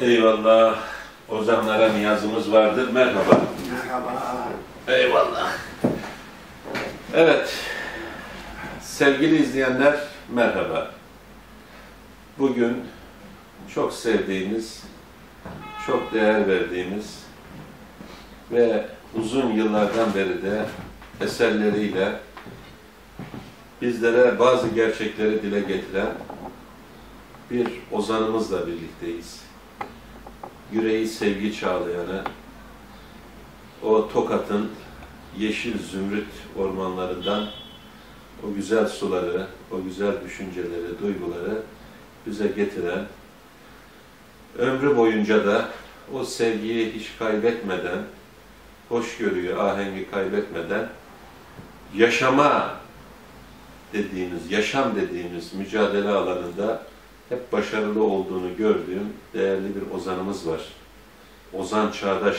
Eyvallah. Ozanlara niyazımız vardır. Merhaba. Merhaba. Eyvallah. Evet. Sevgili izleyenler, merhaba. Bugün çok sevdiğimiz, çok değer verdiğimiz ve uzun yıllardan beri de eserleriyle bizlere bazı gerçekleri dile getiren bir ozanımızla birlikteyiz. Yüreği sevgi çağlayanı, o Tokat'ın yeşil zümrüt ormanlarından o güzel suları, o güzel düşünceleri, duyguları bize getiren, ömrü boyunca da o sevgiyi hiç kaybetmeden, hoşgörüyü, ahengi kaybetmeden yaşama dediğimiz, yaşam dediğimiz mücadele alanında hep başarılı olduğunu gördüğüm değerli bir ozanımız var. Ozan Çağdaş.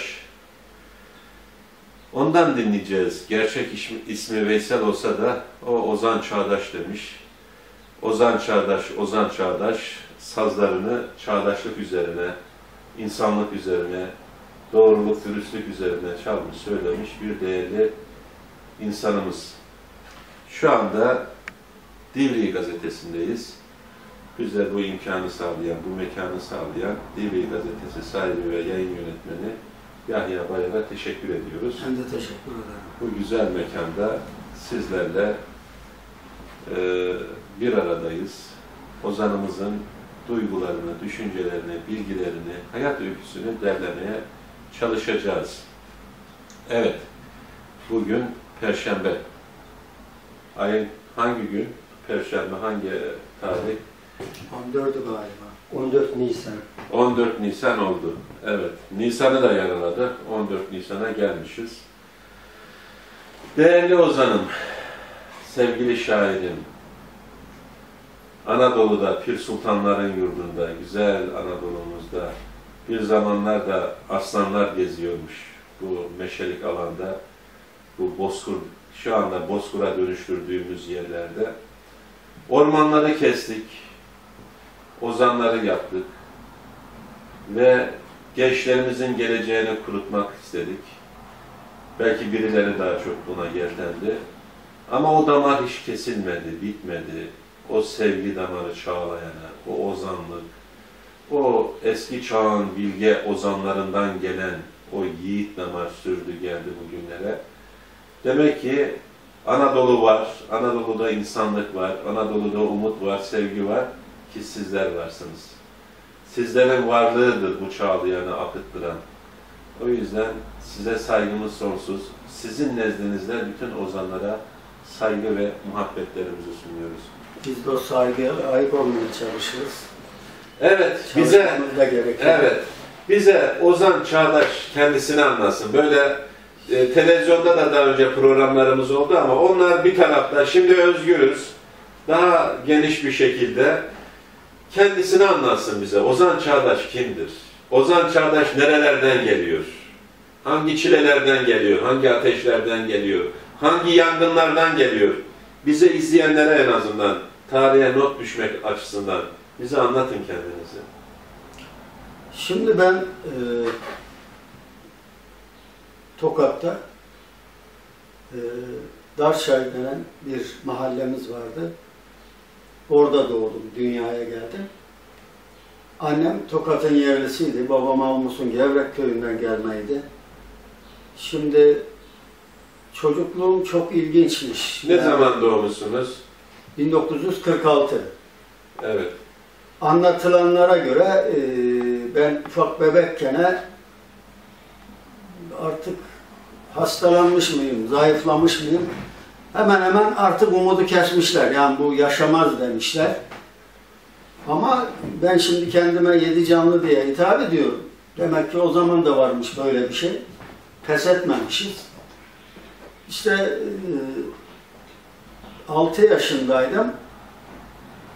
Ondan dinleyeceğiz. Gerçek ismi Veysel olsa da o Ozan Çağdaş demiş. Ozan Çağdaş, Ozan Çağdaş sazlarını çağdaşlık üzerine, insanlık üzerine, doğruluk, dürüstlük üzerine çalmış, söylemiş bir değerli insanımız. Şu anda Divriği Gazetesi'ndeyiz. Bize bu imkanı sağlayan, bu mekanı sağlayan Divriği Gazetesi sahibi ve yayın yönetmeni Yahya Bayar'a teşekkür ediyoruz. Ben de teşekkür ederim. Bu güzel mekanda sizlerle bir aradayız. Ozanımızın duygularını, düşüncelerini, bilgilerini, hayat öyküsünü derlemeye çalışacağız. Evet, bugün Perşembe. Ayın hangi gün? Perşembe hangi tarih? 14'ü galiba. 14 Nisan. 14 Nisan oldu. Evet. Nisan'ı da yaraladı. 14 Nisan'a gelmişiz. Değerli ozanım, sevgili şairim, Anadolu'da, Pir Sultanların yurdunda, güzel Anadolu'muzda bir zamanlar da aslanlar geziyormuş bu meşelik alanda, bu bozkır, şu anda bozkura dönüştürdüğümüz yerlerde. Ormanları kestik, ozanları yaptık ve gençlerimizin geleceğini kurutmak istedik. Belki birileri daha çok buna yeltendi. Ama o damar hiç kesilmedi, bitmedi. O sevgi damarı çağlayana, o ozanlık, o eski çağın bilge ozanlarından gelen o yiğit damar sürdü geldi bugünlere. Demek ki Anadolu var, Anadolu'da insanlık var, Anadolu'da umut var, sevgi var ki sizler varsınız. Sizlerin varlığıdır bu çağlayanı akıttıran. O yüzden size saygımız sonsuz. Sizin nezdinizde bütün ozanlara saygı ve muhabbetlerimizi sunuyoruz. Biz de o saygıya layık olmaya çalışırız. Evet, bize Ozan Çağdaş kendisini anlasın. Böyle televizyonda da daha önce programlarımız oldu ama onlar bir tarafta, şimdi özgürüz. Daha geniş bir şekilde kendisini anlatsın bize. Ozan Çağdaş kimdir? Ozan Çağdaş nerelerden geliyor? Hangi çilelerden geliyor? Hangi ateşlerden geliyor? Hangi yangınlardan geliyor? Bize izleyenlere en azından tarihe not düşmek açısından bize anlatın kendinizi. Şimdi ben Tokat'ta Darşay denen bir mahallemiz vardı. Orada doğdum, dünyaya geldim. Annem Tokat'ın yerlisiydi. Babam Almus'un Gevrek köyünden gelmeydi. Şimdi çocukluğum çok ilginçmiş. Ne zaman doğmuşsunuz? 1946. Evet. Anlatılanlara göre ben ufak bebekken artık hastalanmış mıyım, zayıflamış mıyım? Hemen hemen artık umudu kesmişler. Yani bu yaşamaz demişler. Ama ben şimdi kendime yedi canlı diye hitap ediyorum. Demek ki o zaman da varmış böyle bir şey. Pes etmemişiz. İşte 6 yaşındaydım.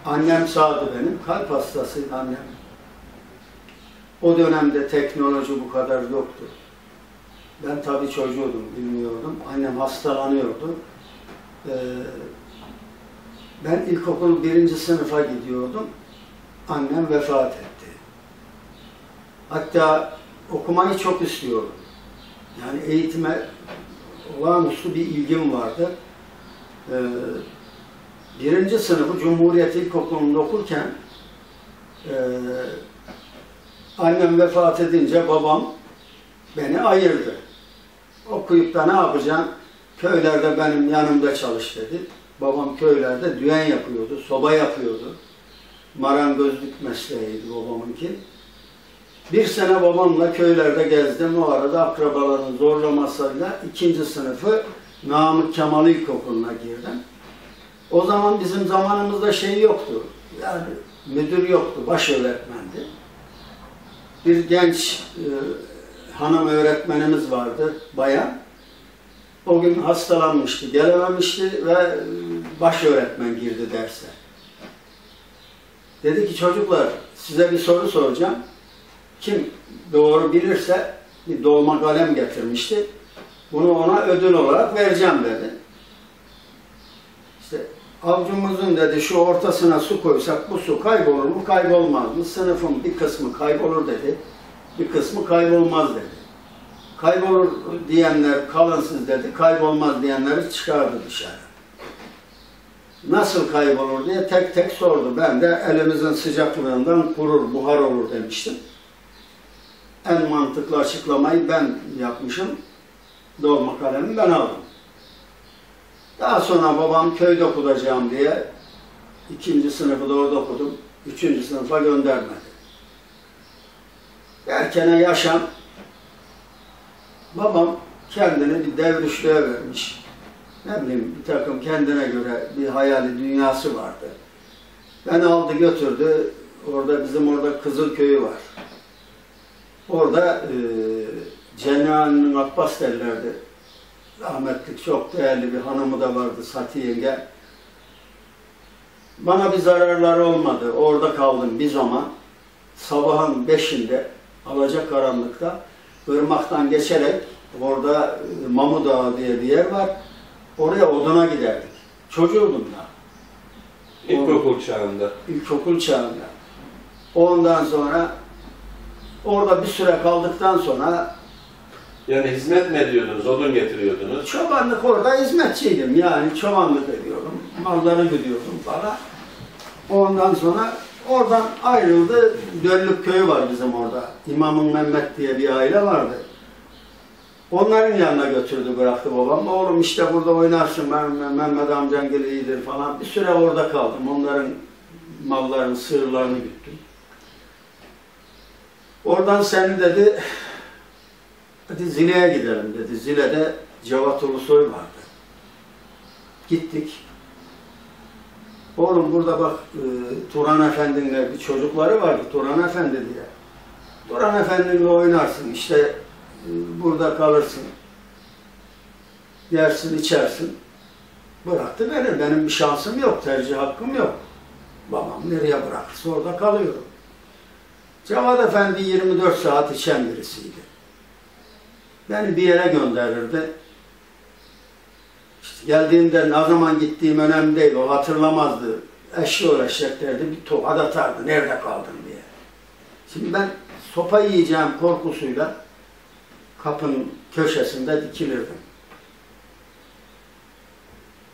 Annem sağdı benim. Kalp hastasıydı annem. O dönemde teknoloji bu kadar yoktu. Ben tabii çocuğudum, bilmiyordum. Annem hastalanıyordu. Ben ilkokul 1. sınıfa gidiyordum. Annem vefat etti. Hatta okumayı çok istiyordum. Yani eğitime olağanüstü bir ilgim vardı. Birinci sınıfı Cumhuriyet İlkokulu'nda okurken annem vefat edince babam beni ayırdı. Okuyup da ne yapacaksın? Köylerde benim yanımda çalış dedi. Babam köylerde düğün yapıyordu, soba yapıyordu. Marangozluk mesleğiydi babamınki. Bir sene babamla köylerde gezdim. O arada akrabaların zorlamasıyla ikinci sınıfı Namık Kemal İlkokulu'na girdim. O zaman bizim zamanımızda şey yoktu. Yani müdür yoktu, baş öğretmendi. Bir genç hanım öğretmenimiz vardı, bayan. O gün hastalanmıştı, gelememişti ve baş öğretmen girdi derse. Dedi ki çocuklar size bir soru soracağım. Kim doğru bilirse bir dolma kalem getirmişti. Bunu ona ödül olarak vereceğim dedi. İşte avcumuzun dedi şu ortasına su koysak bu su kaybolur mu kaybolmaz mı? Sınıfın bir kısmı kaybolur dedi. Bir kısmı kaybolmaz dedi. Kaybolur diyenler kalınsız dedi. Kaybolmaz diyenleri çıkardı dışarı. Nasıl kaybolur diye tek tek sordu. Ben de elimizin sıcaklığından kurur, buhar olur demiştim. En mantıklı açıklamayı ben yapmışım. Dolma kalemi ben aldım. Daha sonra babam köyde okutacağım diye ikinci sınıfı da orada okudum. Üçüncü sınıfa göndermedi. Erkene yaşam babam kendini bir dervişliğe vermiş. Ne bileyim bir takım kendine göre bir hayali dünyası vardı. Beni aldı götürdü. Orada bizim orada Kızıl Köyü var. Orada Cenan'ın Akbas derlerdi. Rahmetlik çok değerli bir hanımı da vardı Sati yenge. Bana bir zararları olmadı. Orada kaldım bir zaman. Sabahın 5'inde alacakaranlıkta Irmak'tan geçerek orada Mamu Dağı diye bir yer var. Oraya oduna giderdik. Çocuğum da. İlkokul çağında. İlkokul çağında. Ondan sonra orada bir süre kaldıktan sonra yani hizmet mi ediyordunuz? Odun getiriyordunuz. Çobanlık orada hizmetçiydim. Yani çobanlık ediyordum. Malları güdüyordum falan. Ondan sonra oradan ayrıldı. Gönlük köyü var bizim orada. İmamın Mehmet diye bir aile vardı. Onların yanına götürdü bıraktı babam. Oğlum işte burada oynarsın. Mehmet amcan gibi iyidir falan. Bir süre orada kaldım. Onların mallarını, sığırlarını güttüm. Oradan seni dedi hadi Zile'ye gidelim dedi. Zile'de Cevat Ulusoy vardı. Gittik. Oğlum burada bak Turan Efendi'nin bir çocukları vardı. Turan Efendi diye. Turan Efendi'yle oynarsın. İşte burada kalırsın. Yersin, içersin. Bıraktı beni. Benim bir şansım yok. Tercih hakkım yok. Babam nereye bırakırsa orada kalıyorum. Cevat Efendi 24 saat içen birisiydi. Beni bir yere gönderirdi. İşte geldiğimde ne zaman gittiğim önemli değil. O hatırlamazdı. Eşli uğraşacak derdi. Bir tokat atardı. Nerede kaldın diye. Şimdi ben sopa yiyeceğim korkusuyla kapının köşesinde dikilirdim.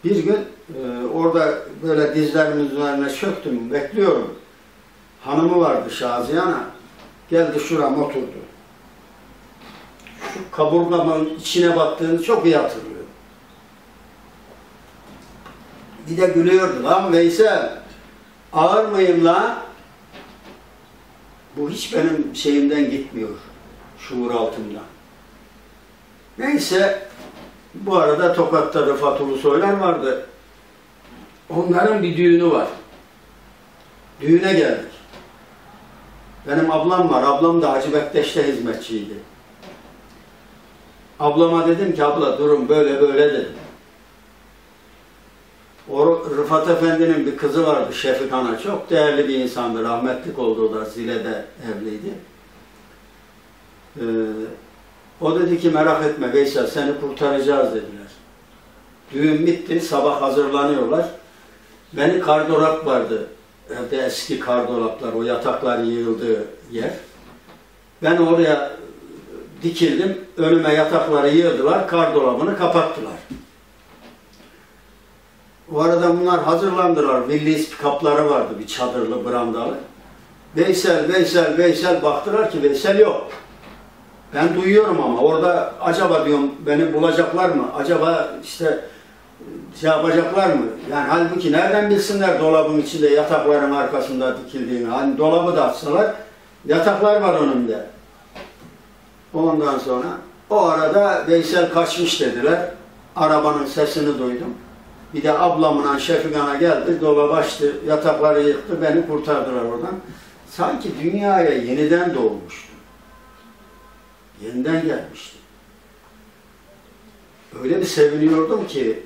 Bir gün orada böyle dizlerimin üzerine çöktüm. Bekliyorum. Hanımı vardı Şaziye Ana. Geldi şuram oturdu. Şu kaburgamın içine battığını çok iyi hatırlıyorum. Bir de gülüyordu. Lan Veysel ağır mıyım lan? Bu hiç benim şeyimden gitmiyor. Şuur altımdan. Neyse bu arada Tokat'ta Rıfat Ulusoylar vardı. Onların bir düğünü var. Düğüne geldik. Benim ablam var. Ablam da Hacı Bektaş'ta hizmetçiydi. Ablama dedim ki abla durun böyle böyle dedim. O Rıfat Efendi'nin bir kızı vardı Şefik Ana. Çok değerli bir insandı. Rahmetlik oldu da Zile'de evliydi. O dedi ki merak etme Veysel seni kurtaracağız dediler. Düğün bitti. Sabah hazırlanıyorlar. Beni kardolap vardı. Evde eski kardolaplar o yatakların yığıldığı yer. Ben oraya dikildim, önüme yatakları yığdılar, kar dolabını kapattılar. Bu arada bunlar hazırlandılar, milli pikapları vardı, bir çadırlı, brandalı. Veysel, baktılar ki Veysel yok. Ben duyuyorum ama orada acaba diyorum beni bulacaklar mı? Acaba işte şey yapacaklar mı? Yani halbuki nereden bilsinler dolabın içinde yatakların arkasında dikildiğini. Hani dolabı da açsalar yataklar var önümde. Ondan sonra o arada Veysel kaçmış dediler. Arabanın sesini duydum. Bir de ablamla Şefik Ana geldi, dolabı açtı, yatakları yıktı, beni kurtardılar oradan. Sanki dünyaya yeniden doğmuştu. Yeniden gelmişti. Öyle bir seviniyordum ki,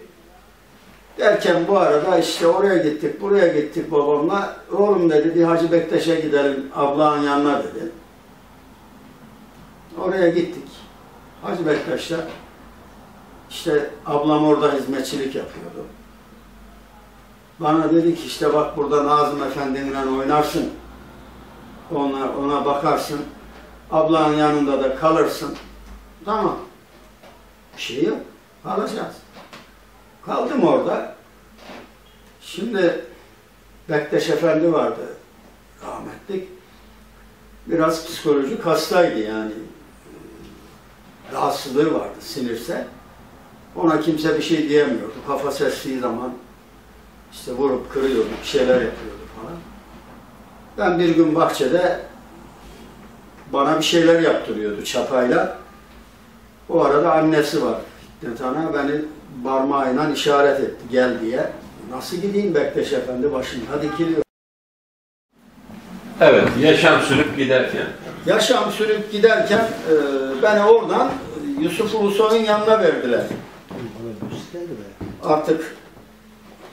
derken bu arada işte oraya gittik, buraya gittik babamla. Oğlum dedi, bir Hacı Bektaş'a gidelim, ablanın yanına dedi. Oraya gittik. Hacı Bektaş'ta işte ablam orada hizmetçilik yapıyordu. Bana dedi ki işte bak burada Nazım Efendi'yle oynarsın. Ona bakarsın. Ablanın yanında da kalırsın. Tamam. Bir şey yok. Kalacağız. Kaldım orada. Şimdi Bektaş Efendi vardı. Rahmetlik. Biraz psikolojik hastaydı yani. Rahatsızlığı vardı sinirsel. Ona kimse bir şey diyemiyordu. Kafa sesliği zaman işte vurup kırıyordu, bir şeyler yapıyordu falan. Ben bir gün bahçede bana bir şeyler yaptırıyordu çapayla. O arada annesi var. Hikmet Ana beni parmağıyla işaret etti gel diye. Nasıl gideyim Bektaş Efendi başına dikiliyor. Evet, yaşam sürüp giderken. Yaşam sürüp giderken beni oradan Yusuf Ulusoy'un yanına verdiler. Artık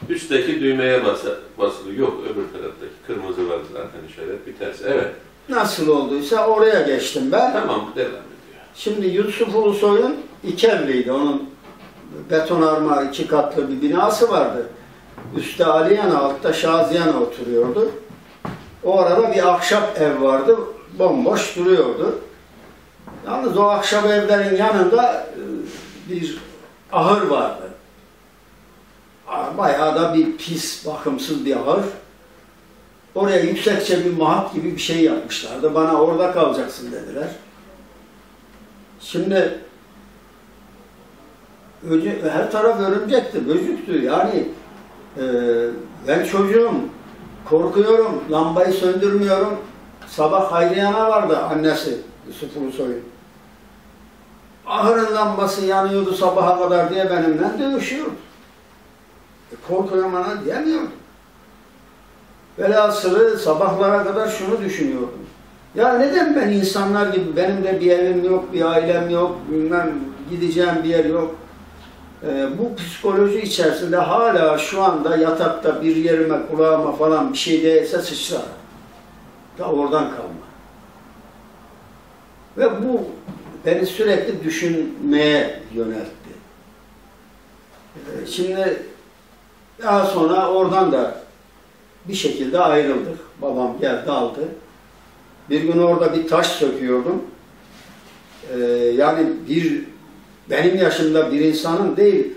üstteki düğmeye basılı. Yok öbür taraftaki. Kırmızı var zaten işaret. Bir tersi. Evet. Nasıl olduysa oraya geçtim ben. Tamam devam ediyor. Şimdi Yusuf Ulusoy'un İkelli'ydi. Onun beton arma iki katlı bir binası vardı. Üstte Aliyan'a, altta Şaziyan'a oturuyordu. O arada bir ahşap ev vardı. Bomboş duruyordu. Yalnız o ahşap evlerin yanında bir ahır vardı. Bayağı da bir pis, bakımsız bir ahır. Oraya yüksekçe bir mahap gibi bir şey yapmışlardı. Bana orada kalacaksın dediler. Şimdi her taraf örümcekti, böcüktü. Yani ben çocuğum, korkuyorum, lambayı söndürmüyorum. Sabah Hayriye Ana vardı annesi, Yusuf Ulusoy'un. Ahırın lambası yanıyordu sabaha kadar diye benimle dövüşüyordu. Korkuyorum ana diyemiyordum. Velhasılı sabahlara kadar şunu düşünüyordum. Ya neden ben insanlar gibi, benim de bir evim yok, bir ailem yok, bilmem gideceğim bir yer yok. Bu psikoloji içerisinde hala şu anda yatakta bir yerime, kulağıma falan bir şey değilse sıçrar. Da oradan kalma. Ve bu beni sürekli düşünmeye yöneltti. Şimdi daha sonra oradan da bir şekilde ayrıldık. Babam geldi aldı. Bir gün orada bir taş söküyordum. Yani benim yaşımda bir insanın değil,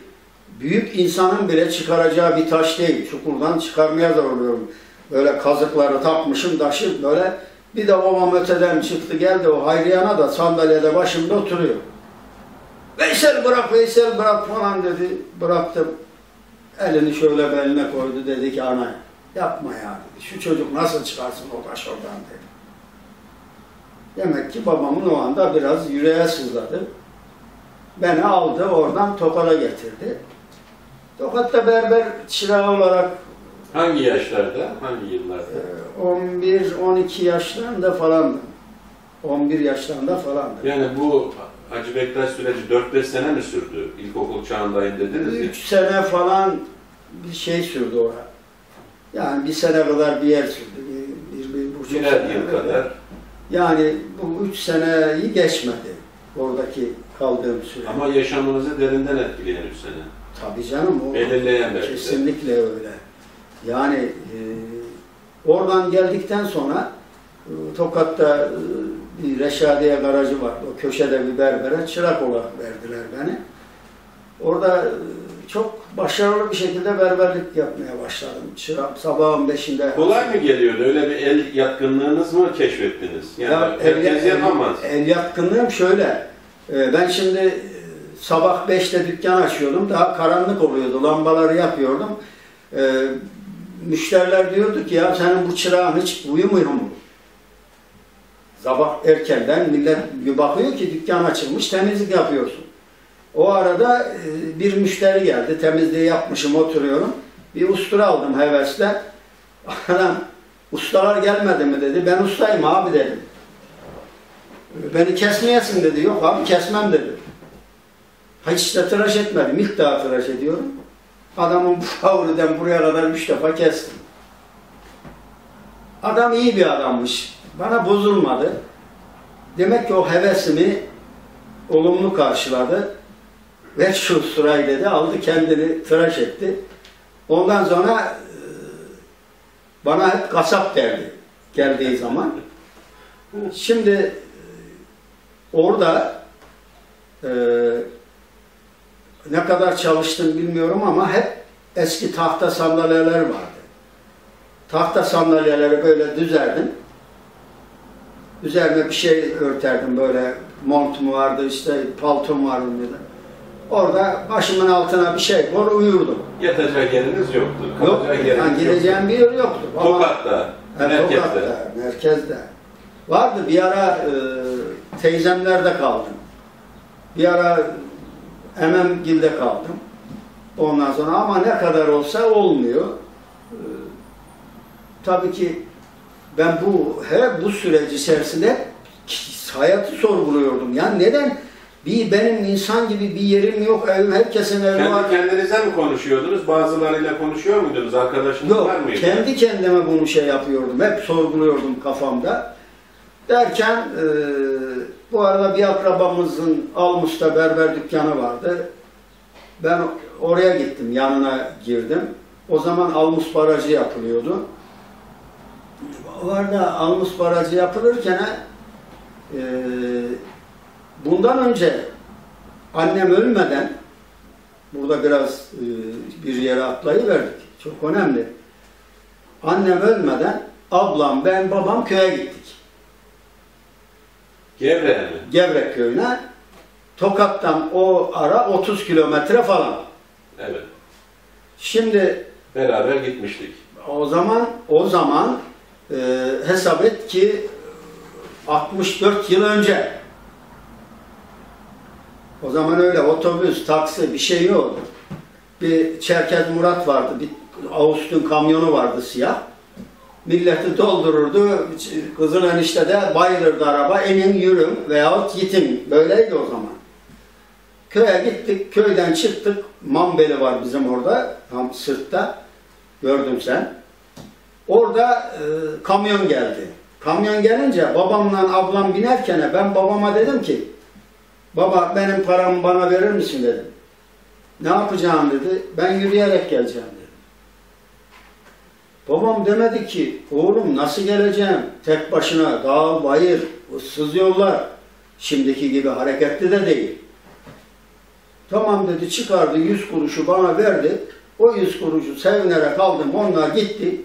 büyük insanın bile çıkaracağı bir taş değil. Çukurdan çıkarmaya zorluyorum. Böyle kazıkları takmışım, taşı böyle. Bir de babam öteden çıktı geldi, o Hayriye Ana da sandalyede başımda oturuyor. Veysel bırak falan dedi. Bıraktım. Elini şöyle beline koydu, dedi ki ana yapma ya dedi. Şu çocuk nasıl çıkarsın o taş oradan dedi. Demek ki babamın o anda biraz yüreğe sızladı. Beni aldı oradan Tokat'a getirdi. Tokat'ta berber çırağı olarak. Hangi yaşlarda? Hangi yıllarda? 11-12 yaşlarında falandı. 11 yaşlarında falandı. Yani bu Hacı Bektaş süreci 4-5 sene mi sürdü? İlkokul çağındayım dediniz ya. 3 sene falan bir şey sürdü orada. Yani bir sene kadar bir yer sürdü. Bir yıl kadar. Yani bu 3 seneyi geçmedi oradaki kaldığım süre. Ama yaşamınızı derinden etkileyen 3 sene. Tabii canım. Belirleyen belki. Kesinlikle öyle. Yani oradan geldikten sonra Tokat'ta Reşadiye garajı vardı. O köşede bir berbere çırak olarak verdiler beni. Orada çok başarılı bir şekilde berberlik yapmaya başladım. Çırak sabahın 5'inde. Kolay mı geliyordu? Öyle bir el yatkınlığınız mı keşfettiniz? Yani ya, herkes yapamaz. El yatkınlığım şöyle. Ben şimdi sabah 5'te dükkan açıyordum. Daha karanlık oluyordu. Lambaları yapıyordum. Müşteriler diyordu ki ya senin bu çırağın hiç uyumuyor mu? Sabah erkenden millet bir bakıyor ki dükkan açılmış, temizlik yapıyorsun. O arada bir müşteri geldi, temizliği yapmışım, oturuyorum. Bir ustura aldım hevesle. Adam, ustalar gelmedi mi dedi, ben ustayım abi dedim. Beni kesmeyesin dedi, yok abi kesmem dedi. Hiç de tıraş etmedim, ilk daha tıraş ediyorum. Adamın bu favriden buraya kadar 3 defa kestim. Adam iyi bir adammış. Bana bozulmadı. Demek ki o hevesimi olumlu karşıladı. Ver şu sırayı dedi, aldı kendini tıraş etti. Ondan sonra bana hep kasap derdi geldiği zaman. Şimdi orada ne kadar çalıştım bilmiyorum ama hep eski tahta sandalyeler vardı. Tahta sandalyeleri böyle düzerdim. Üzerine bir şey örterdim böyle, montum vardı işte, paltom vardı dedi. Orada başımın altına bir şey koyup uyurdum. Yatacak yeriniz yoktu. Yok, yani gideceğim bir yer yoktu. Tokat'ta, merkezde. Tokat'ta, merkezde. Vardı bir ara teyzemlerde kaldım. Bir ara Ememgil'de kaldım. Ondan sonra ama ne kadar olsa olmuyor. Tabii ki ben bu süreci içerisinde hayatı sorguluyordum. Yani neden? Benim insan gibi bir yerim yok, herkesin evi var. Kendinize mi konuşuyordunuz? Bazılarıyla konuşuyor muydunuz? Arkadaşınız var mıydı? Yok, kendi kendime bunu şey yapıyordum. Hep sorguluyordum kafamda. Derken bu arada bir akrabamızın Almus'ta berber dükkanı vardı. Ben oraya gittim, yanına girdim. O zaman Almus barajı yapılıyordu. Orada Almus barajı yapılırken bundan önce annem ölmeden burada biraz bir yere atlayıverdik. Çok önemli. Annem ölmeden ablam, ben, babam köye gittik. Gevrek'e mi? Gevrek köyüne. Tokat'tan o ara 30 kilometre falan. Evet. Şimdi beraber gitmiştik. O zaman hesap et ki 64 yıl önce. O zaman öyle otobüs, taksi bir şey yoktu. Bir Çerkez Murat vardı, bir Ağustos'un kamyonu vardı siyah. Milleti doldururdu, Kızıl Eniş'te bayılırdı araba, enin yürüm veyahut yitim. Böyleydi o zaman. Köye gittik, köyden çıktık. Mambeli var bizim orada, tam sırtta. Gördüm sen. Orada kamyon geldi. Kamyon gelince babamla ablam binerken ben babama dedim ki, baba benim paramı bana verir misin dedim. Ne yapacağım dedi, ben yürüyerek geleceğim dedi. Babam demedi ki, oğlum nasıl geleceğim tek başına, dağ, bayır, ıssız yollar, şimdiki gibi hareketli de değil. Tamam dedi, çıkardı 100 kuruşu bana verdi, o 100 kuruşu sevinerek aldım, onlar gitti.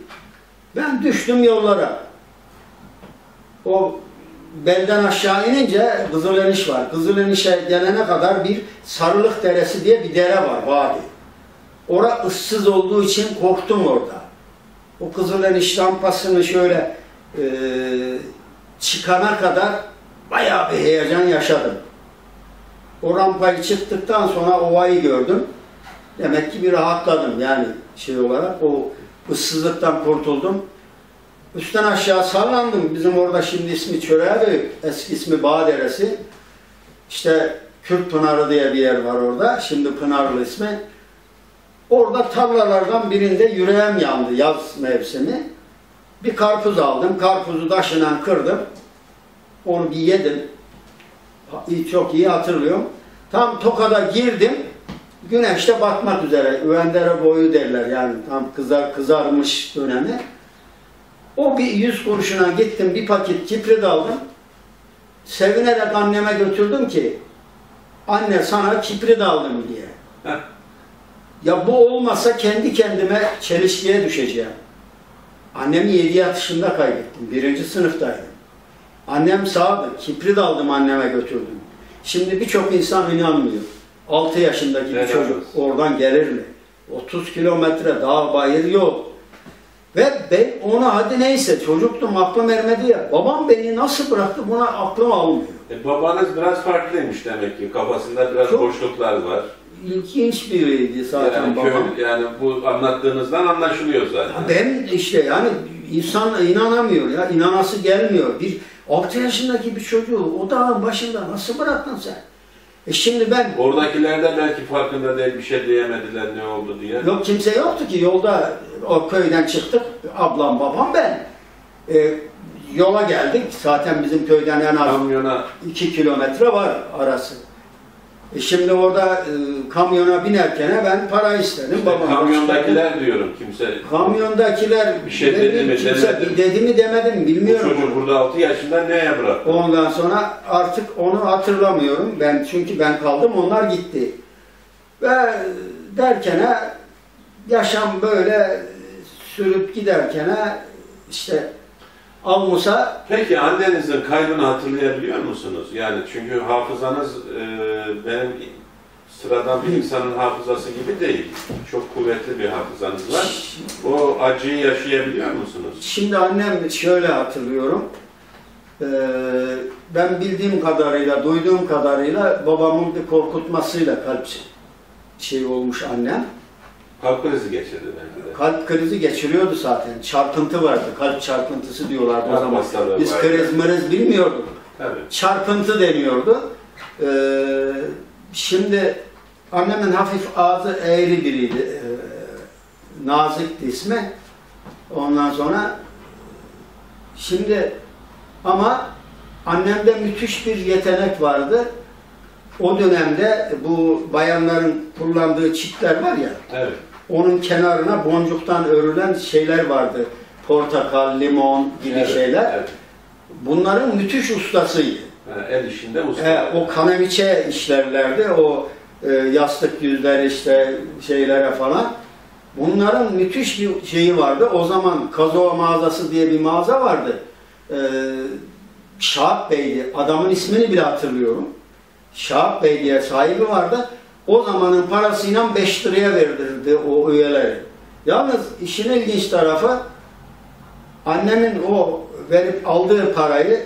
Ben düştüm yollara. O belden aşağı inince Kızıl Eniş var. Kızıl Eniş'e gelene kadar bir Sarılık Deresi diye bir dere var, vadi. Orası ıssız olduğu için korktum orada. O Kızıl Eniş rampasını şöyle çıkana kadar bayağı bir heyecan yaşadım. O rampayı çıktıktan sonra ovayı gördüm. Demek ki bir rahatladım yani şey olarak. O ıssızlıktan kurtuldum. Üstten aşağı sallandım. Bizim orada şimdi ismi Çöreğe, eski ismi Bağderesi. İşte Kürt Pınarı diye bir yer var orada. Şimdi Pınarlı ismi. Orada tarlalardan birinde yüreğim yandı yaz mevsimi. Bir karpuz aldım. Karpuzu taşından kırdım. Onu bir yedim. Çok iyi hatırlıyorum. Tam Tokat'a girdim. Güneşte batmak üzere, Üvendere boyu derler yani tam kızarmış dönemi. O bir 100 kuruşuna gittim, bir paket kiprit aldım. sevinerek anneme götürdüm ki anne sana kibrit aldım diye. Heh. Ya bu olmasa kendi kendime çelişkiye düşeceğim. Annemi 7 yaşında kaybettim. 1. sınıftaydım. Annem sağdı. Kibrit aldım anneme götürdüm. Şimdi birçok insan inanmıyor. 6 yaşındaki bir çocuk oradan gelir mi? 30 kilometre dağ bayır yol. Ve ben ona hadi neyse çocuktum aklım ermedi ya. Babam beni nasıl bıraktı buna aklım almıyor. Babanız biraz farklıymış demek ki. Kafasında biraz çok boşluklar var. İlginç biriydi zaten yani babam. Yani bu anlattığınızdan anlaşılıyor zaten. Ben işte yani insan inanamıyor ya. İnanası gelmiyor. Bir 6 yaşındaki bir çocuğu o dağın başında nasıl bıraktın sen? Şimdi ben... Oradakiler de belki farkında değil, bir şey diyemediler ne oldu diye. Yok kimse yoktu ki. Yolda o köyden çıktık. Ablam, babam, ben. Yola geldik. Zaten bizim köyden en az 2 kilometre var arası. Şimdi orada kamyona binerken ben para istedim. İşte kamyondakiler başladı. Diyorum kimse. Kamyondakiler bir şey dedi mi demedim. Dedi mi demedim bilmiyorum. Bu çocuk burada 6 yaşında neye bıraktı? Ondan sonra artık onu hatırlamıyorum. Ben çünkü ben kaldım onlar gitti. Ve derken yaşam böyle sürüp giderken işte Almus'a... Peki annenizin kaybını hatırlayabiliyor musunuz? Yani çünkü hafızanız benim sıradan bir insanın hafızası gibi değil. Çok kuvvetli bir hafızanız var. O acıyı yaşayabiliyor musunuz? Şimdi annem şöyle hatırlıyorum. Ben bildiğim kadarıyla, duyduğum kadarıyla babamın bir korkutmasıyla kalp şey olmuş annem. Kalp krizi geçirdi bence de. Kalp krizi geçiriyordu zaten. Çarpıntı vardı. Kalp çarpıntısı diyorlardı o zaman. Biz kriz mriz bilmiyorduk. Tabii. Çarpıntı deniyordu. Şimdi annemin hafif ağzı eğri biriydi. Nazikti ismi. Ondan sonra şimdi ama annemde müthiş bir yetenek vardı. O dönemde bu bayanların kullandığı çitler var ya, evet. Onun kenarına boncuktan örülen şeyler vardı. Portakal, limon gibi evet, şeyler. Evet. Bunların müthiş ustasıydı. Yani el işinde usta. O kanemiçe işlerlerdi, o yastık yüzler işte şeylere falan. Bunların müthiş bir şeyi vardı. O zaman Kazo mağazası diye bir mağaza vardı. Şahap Bey'di, adamın ismini bile hatırlıyorum. Şahap Bey diye sahibi vardı. O zamanın parasıyla 5 liraya verilirdi o üyeleri. Yalnız işin ilginç tarafı annemin o verip aldığı parayı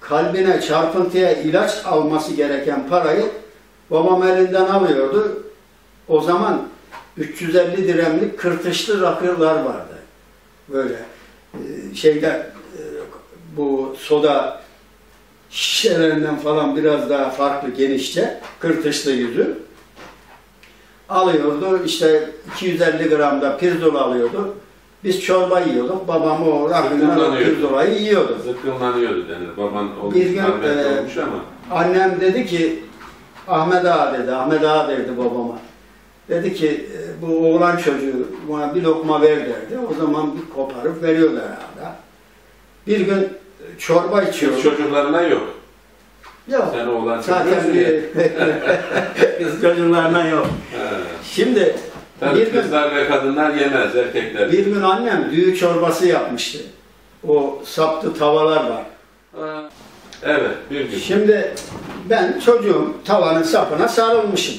kalbine çarpıntıya ilaç alması gereken parayı babam elinden alıyordu. O zaman 350 diremlik kırtışlı rakılar vardı. Böyle şeyde bu soda şişelerinden falan biraz daha farklı, genişçe, kırtışlı yüzü. Alıyordu, işte 250 gram da pirzola alıyordu. Biz çorba yiyorduk, babam o rakından pirzolayı yiyordu. Zıkkımlanıyordu denir, baban o bir gün olmuş ama. Annem dedi ki, Ahmet Ağa dedi, Ahmet Ağa dedi babama. Dedi ki, bu oğlan çocuğu buna bir lokma ver derdi, o zaman bir koparıp veriyorlar herhalde. Bir gün çorba içiyor. Çocuklarına yok. Yok. Sen oğlan zaten biz çocuklarına yok. He. Şimdi bir kızlar gün, ve kadınlar yemez, erkekler. Bir gün annem düğün çorbası yapmıştı. O saplı tavalar var. Ha. Evet, bir gün. Şimdi ben çocuğum tavanın sapına sarılmışım.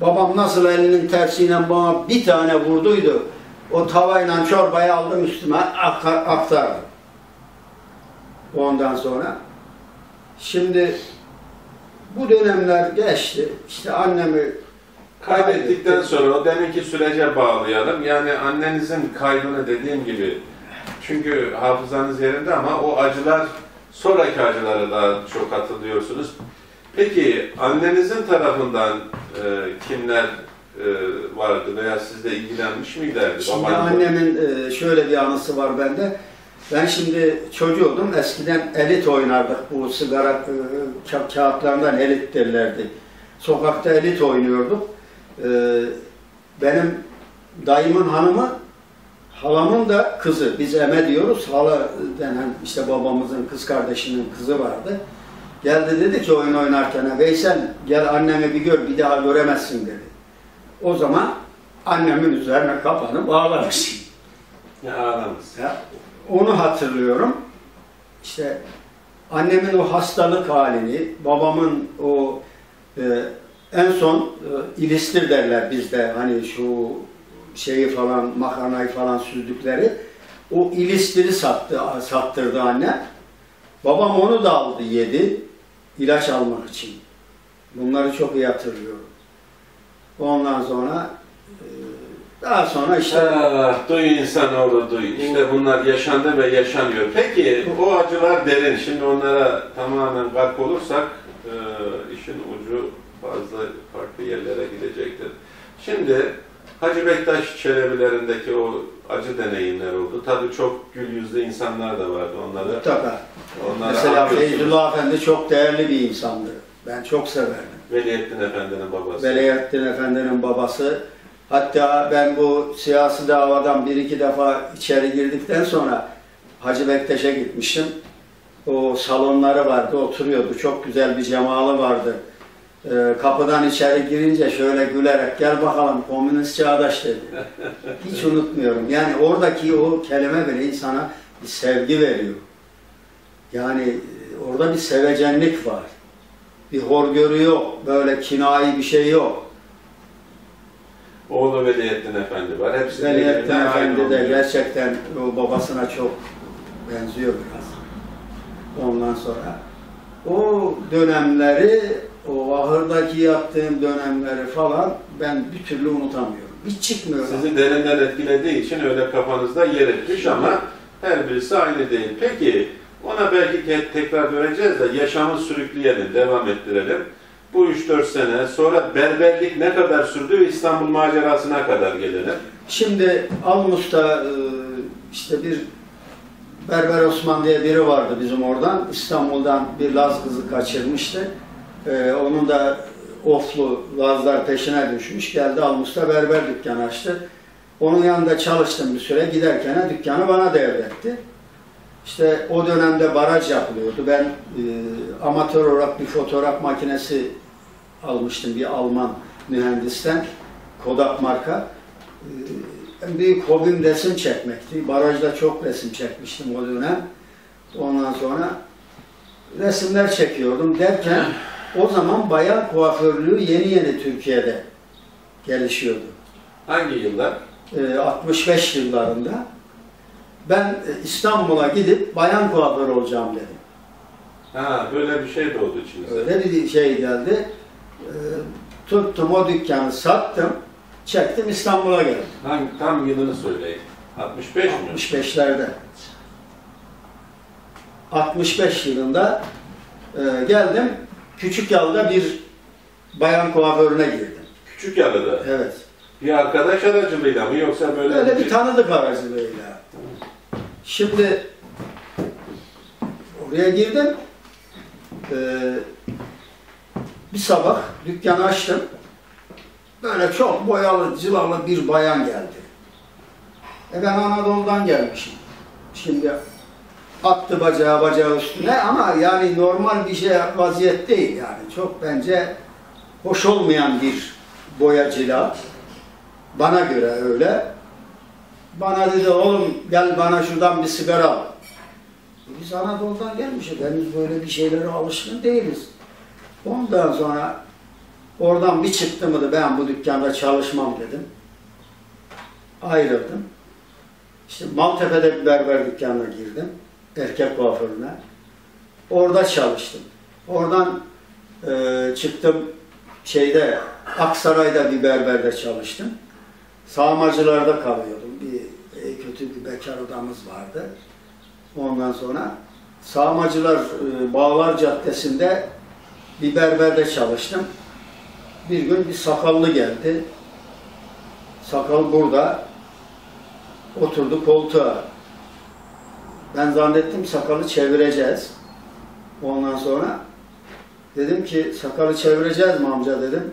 Babam nasıl elinin tersiyle bana bir tane vurduydu. O tavayla çorbayı aldım üstüme aktardım. Ondan sonra, şimdi bu dönemler geçti, işte annemi kaybettikten sonra o deminki sürece bağlayalım. Yani annenizin kaybını dediğim gibi, çünkü hafızanız yerinde ama o acılar, sonraki acılara daha çok hatırlıyorsunuz. Peki annenizin tarafından kimler vardı veya sizle ilgilenmiş miydilerdi? Şimdi babanla? Annemin şöyle bir anısı var bende. Ben şimdi çocuğum, eskiden elit oynardık, bu sigara kağıtlarından elit derlerdi. Sokakta elit oynuyorduk. Benim dayımın hanımı Halamın da kızı, biz eme diyoruz, hala denen işte babamızın kız kardeşinin kızı vardı. Geldi dedi ki oyun oynarken, Veysel gel annemi bir gör, bir daha göremezsin dedi. O zaman annemin üzerine kapanıp ağlamış. Ya ağlamış. Ya, onu hatırlıyorum. İşte annemin o hastalık halini, babamın o en son ilistir derler bizde, hani şu şeyi falan, makarnayı falan süzdükleri, o ilistiri sattırdı anne. Babam onu da aldı, yedi, ilaç almak için. Bunları çok iyi hatırlıyorum. Ondan sonra, daha sonra işte... Ah, duy insanoğlu duy. İşte bunlar yaşandı ve yaşanıyor. Peki, o acılar derin. Şimdi onlara tamamen gark olursak, işin ucu fazla farklı yerlere gidecektir. Şimdi, Hacı Bektaş çevrelerindeki o acı deneyimler oldu. Tabii çok gül yüzlü insanlar da vardı onları. Tabii. Mesela Feyzullah Efendi çok değerli bir insandı. Ben çok severdim. Veliyettin Efendi'nin babası. Veliyettin Efendi'nin babası. Hatta ben bu siyasi davadan bir iki defa içeri girdikten sonra Hacı Bektaş'a gitmiştim. O salonları vardı, oturuyordu. Çok güzel bir cemalı vardı. Kapıdan içeri girince şöyle gülerek gel bakalım komünist Çağdaş dedi. Hiç unutmuyorum. Yani oradaki o kelime bile insana bir sevgi veriyor. Yani orada bir sevecenlik var. Bir horgörü yok. Böyle kinayi bir şey yok. Oğlu Veliyettin Efendi var. Hepsi Veliyettin Efendi de gerçekten o babasına çok benziyor biraz. Ondan sonra o dönemleri, o ahırdaki yaptığım dönemleri falan ben bir türlü unutamıyorum. Hiç çıkmıyor. Sizi derinden etkilediği için öyle kafanızda yer etmiş ama her birisi aynı değil. Peki ona belki tekrar döneceğiz de yaşamı sürükleyelim, devam ettirelim. Bu 3-4 sene sonra berberlik ne kadar sürdü ve İstanbul macerasına kadar gelelim. Şimdi Almus'ta işte bir Berber Osman diye biri vardı bizim oradan. İstanbul'dan bir Laz kızı kaçırmıştı. Onun da oflu Lazlar peşine düşmüş. Geldi Almus'ta berber dükkanı açtı. Onun yanında çalıştım bir süre. Giderken dükkanı bana devretti. İşte o dönemde baraj yapılıyordu. Ben amatör olarak bir fotoğraf makinesi almıştım bir Alman mühendisten. Kodak marka. En büyük hobim resim çekmekti. Barajda çok resim çekmiştim o dönem. Ondan sonra resimler çekiyordum derken o zaman bayan kuaförlüğü yeni Türkiye'de gelişiyordu. Hangi yıllar? 65 yıllarında. Ben İstanbul'a gidip bayan kuaför olacağım dedim. Ha, böyle bir şey de oldu içinizde. Öyle bir şey geldi. Tuttum o dükkanı, sattım, çektim İstanbul'a geldim. Tam yılını söyleyin. 65 mi? 65'lerde. 65 yılında geldim. Küçükyalı'da bir bayan kuaförüne girdim. Küçükyalı'da? Evet. Bir arkadaş aracılığıyla mı yoksa böyle... Öyle bir tanıdık aracılığıyla. Şimdi oraya girdim. Bir sabah dükkanı açtım. Böyle çok boyalı, cilalı bir bayan geldi. Ben Anadolu'dan gelmişim. Şimdi attı bacağı üstüne ama yani normal bir şey vaziyet değil yani. Çok bence hoş olmayan bir boyacıyla. Bana göre öyle. Bana dedi oğlum gel bana şuradan bir sigara al. Biz Anadolu'dan gelmişiz. Henüz böyle bir şeylere alışkın değiliz. Ondan sonra oradan bir çıktı mıydı ben bu dükkanda çalışmam dedim. Ayrıldım. İşte Maltepe'de bir berber dükkanına girdim. Erkek kuaförüne. Orada çalıştım. Oradan çıktım şeyde Aksaray'da bir berberde çalıştım. Sağmacılarda kalıyordum. Kötü bir bekar odamız vardı. Ondan sonra Sağmacılar Bağlar Caddesi'nde bir berberde çalıştım. Bir gün bir sakallı geldi. Sakal burada. Oturdu koltuğa. Ben zannettim sakalı çevireceğiz. Ondan sonra dedim ki sakalı çevireceğiz mi amca dedim.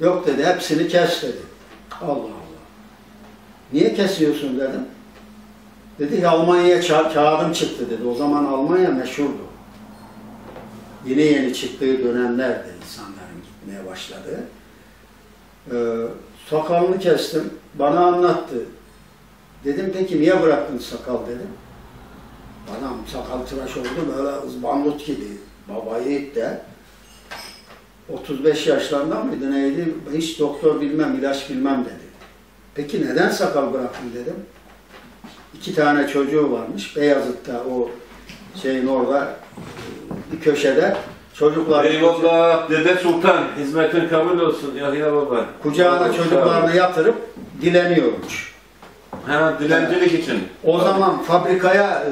Yok dedi hepsini kes dedi. Allah Allah. Niye kesiyorsun dedim. Dedi ki Almanya'ya kağıdım çıktı dedi. O zaman Almanya meşhurdu. Yeni yeni çıktığı dönemlerde insanların gitmeye başladı. Sakalını kestim. Bana anlattı. Dedim peki niye bıraktın sakal dedim. Adam sakal tıraş oldu böyle ızbandut gibi. Babayı de 35 yaşlarında mıydı neydi? Hiç doktor bilmem, ilaç bilmem dedi. Peki neden sakal bıraktın dedim. 2 tane çocuğu varmış. Beyazıt'ta o şeyin orada bir köşede çocuklar. Eyvallah Dede Sultan, hizmetin kabul olsun Yahya Baba. Kucağına çocuklarını yatırıp dileniyormuş. Ha, dilencilik yani, için. O zaman fabrikaya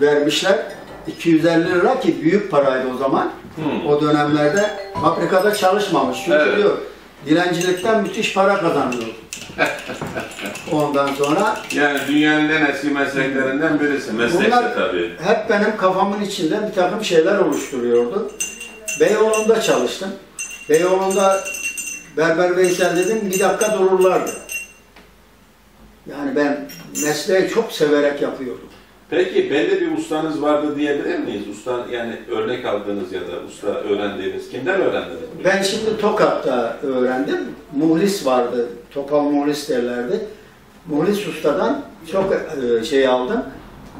vermişler 250 lira ki büyük paraydı o zaman. O dönemlerde fabrikada çalışmamış. Çünkü evet, diyor dilencilikten müthiş para kazanıyor. Ondan sonra yani dünyanın en eski mesleklerinden birisi. Meslekte tabii. Hep benim kafamın içinde bir takım şeyler oluşturuyordu. Beyoğlu'nda çalıştım. Beyoğlu'nda Berber Veysel dedim bir dakika dururlardı. Yani ben mesleği çok severek yapıyordum. Peki belli bir ustanız vardı diyebilir miyiz? Usta yani örnek aldığınız ya da usta öğrendiğiniz, kimden öğrendiniz? Ben şimdi Tokat'ta öğrendim. Muhlis vardı. Topal Muhlis derlerdi. Muhlis ustadan çok şey aldım.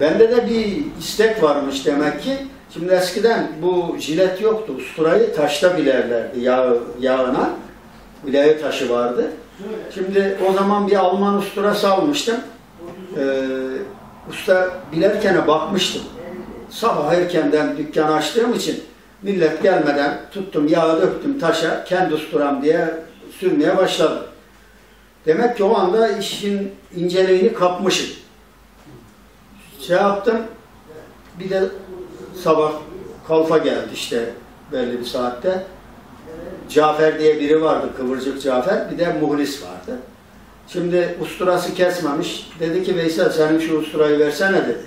Bende de bir istek varmış demek ki. Şimdi eskiden bu jilet yoktu. Usturayı taşta bilerlerdi. Yağına bileği taşı vardı. Şimdi o zaman bir Alman usturası almıştım. Usta bilerkene bakmıştım. Sabah erkenden dükkan açtığım için millet gelmeden tuttum, yağı döktüm taşa, kendi usturam diye sürmeye başladım. Demek ki o anda işin inceliğini kapmışım. Şey yaptım, bir de sabah kalfa geldi işte belli bir saatte. Cafer diye biri vardı, Kıvırcık Cafer, bir de Muhlis vardı. Şimdi usturası kesmemiş. Dedi ki Veysel senin şu usturayı versene dedi.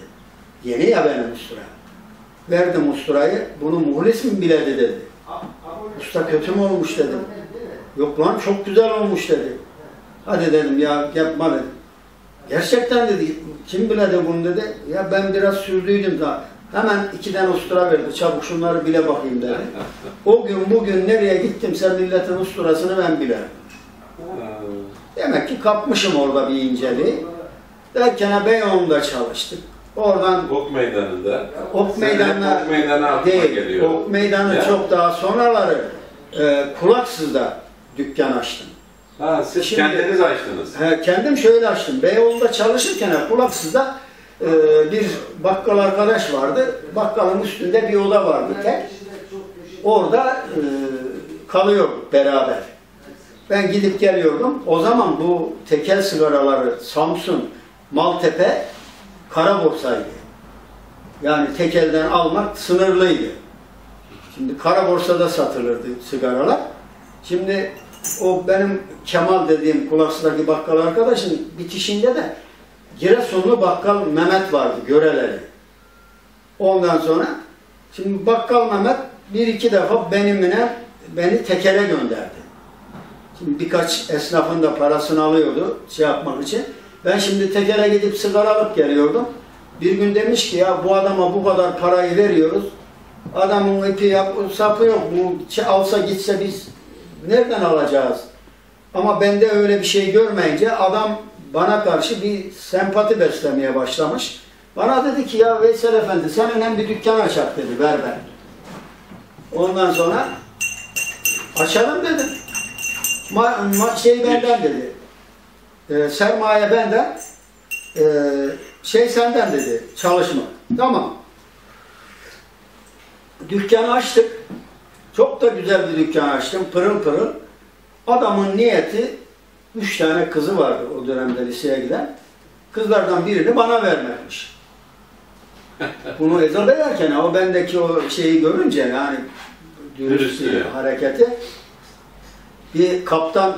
Yeni ya benim ustura. Verdim usturayı. Bunu Muhlis mi biledi dedi. Usta kötü mü olmuş dedim. Yok lan çok güzel olmuş dedi. Hadi dedim ya yapma dedim. Gerçekten dedi. Kim biledi bunu dedi. Ya ben biraz sürdüydüm daha. Hemen 2 tane ustura verdi. Çabuk şunları bile bakayım dedi. O gün bugün nereye gittim sen milletin usturasını ben bilerim. Demek ki kapmışım orada bir inceliği. Derken Beyoğlu'nda çalıştık. Oradan Ok Meydanı'nda. Ok Meydanı'na değil. Ok Meydanı yani çok daha sonraları Kulaksız'da dükkan açtım. Ha, siz şimdi, kendiniz açtınız. He, kendim şöyle açtım. Beyoğlu'nda çalışırken Kulaksız'da bir bakkal arkadaş vardı. Bakkalın üstünde bir oda vardı tek. Orada kalıyor beraber. Ben gidip geliyordum. O zaman bu tekel sigaraları Samsun, Maltepe, Karaborsa'ydı. Yani tekelden almak sınırlıydı. Şimdi Karaborsa'da satılırdı sigaralar. Şimdi o benim Kemal dediğim Kulaksı'daki bakkal arkadaşın bitişinde de Giresunlu bakkal Mehmet vardı, göreleri. Ondan sonra şimdi bakkal Mehmet 1-2 defa beni tekele gönderdi. Şimdi birkaç esnafın da parasını alıyordu şey yapmak için. Ben şimdi tekele gidip sigara alıp geliyordum. Bir gün demiş ki ya bu adama bu kadar parayı veriyoruz. Adamın ipi yap, sapı yok. Bu alsa gitse biz nereden alacağız? Ama bende öyle bir şey görmeyince adam bana karşı bir sempati beslemeye başlamış. Bana dedi ki ya Veysel Efendi senin hem bir dükkan açak dedi berber. Ondan sonra açalım dedim. Şey benden dedi, sermaye benden, şey senden dedi, çalışma. Tamam. Dükkanı açtık. Çok da güzel bir dükkan açtım, pırıl pırıl. Adamın niyeti, 3 tane kızı vardı o dönemde liseye giden. Kızlardan birini bana vermekmiş. Bunu ezap ederken o bendeki o şeyi görünce yani dürüstlüğü, hareketi. Bir kaptan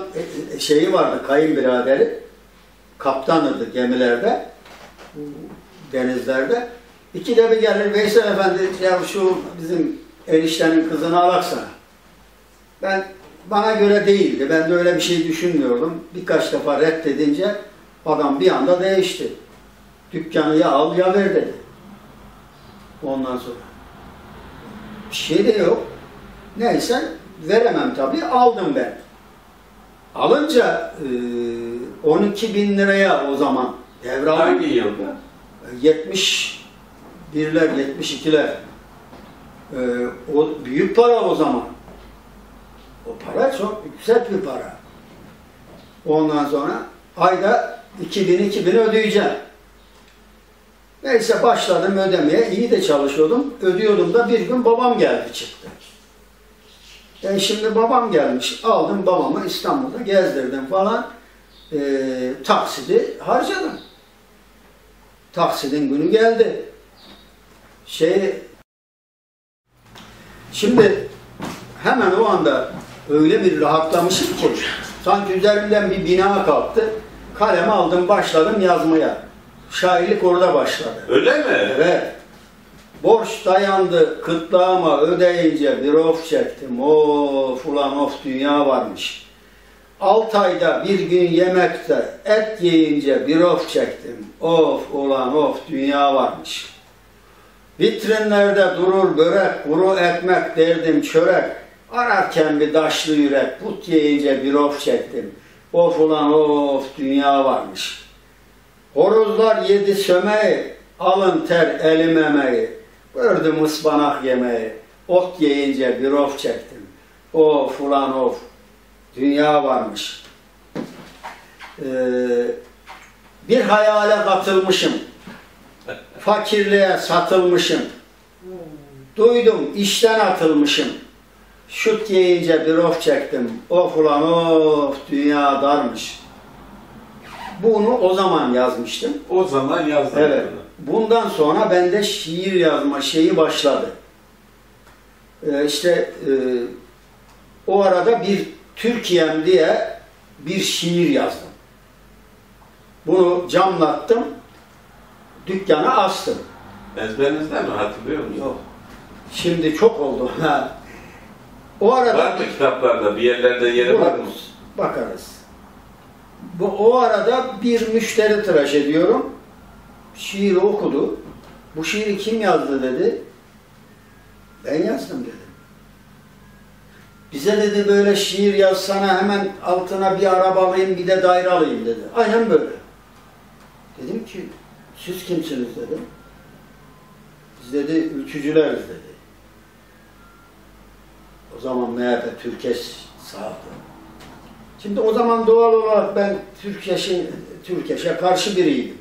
şeyi vardı, kayınbiraderi. Kaptanıydı gemilerde, denizlerde. 2'de bir gelir, Veysel Efendi, ya şu bizim eniştenin kızını alaksana. Bana göre değildi, ben de öyle bir şey düşünmüyordum. Birkaç defa reddedince adam bir anda değişti. Dükkanı ya al ya ver dedi. Ondan sonra. Bir şey de yok. Neyse veremem tabii, aldım ben. Alınca 12.000 liraya o zaman devraldım. Hangi yılda? 71'ler, 72'ler. O büyük para o zaman. O para çok yüksek bir para. Ondan sonra ayda 2000 ödeyeceğim. Neyse başladım ödemeye, iyi de çalışıyordum, ödüyordum da bir gün babam geldi çıktı. Ben şimdi babam gelmiş, aldım babamı İstanbul'da gezdirdim falan, taksidi harcadım. Taksidin günü geldi. Şimdi hemen o anda öyle bir rahatlamışım ki, sanki üzerimden bir bina kalktı, kalemi aldım başladım yazmaya. Şairlik orada başladı. Öyle mi? Evet. Borç dayandı kıtlağıma, ödeyince bir of çektim. Of ulan of, dünya varmış. 6 ayda bir gün yemekte et yiyince bir of çektim. Of ulan of, dünya varmış. Vitrinlerde durur börek, kuru ekmek derdim çörek. Ararken bir daşlı yürek, but yiyince bir of çektim. Of ulan of, dünya varmış. Horuzlar yedi sömeyi, alın ter elim emeği, gördüm ıspanak yemeği, ot yiyince bir of çektim. Of ulan of, dünya varmış. Bir hayale katılmışım, fakirliğe satılmışım, duydum işten atılmışım, şut yiyince bir of çektim. Of ulan of, dünya darmış. Bunu o zaman yazmıştım. O zaman yazdım. Evet. Bundan sonra bende şiir yazma şeyi başladı. O arada bir Türkiye'm diye bir şiir yazdım. Bunu camlattım, dükkana astım. Ezberinizden mi, hatırlıyor musunuz? Yok. Şimdi çok oldu. O arada var mı kitaplarda, bir yerlerde yeri var mı? Bakarız. O arada bir müşteri tıraş ediyorum. Şiiri okudu. Bu şiiri kim yazdı dedi. Ben yazdım dedi. Bize dedi böyle şiir yazsana, hemen altına bir araba alayım bir de daire alayım dedi. Aynen böyle. Dedim ki siz kimsiniz dedim. Biz dedi ülkücüleriz dedi. O zaman MHP Türkeş sağdı. Şimdi o zaman doğal olarak ben Türkeş'e karşı biriydim.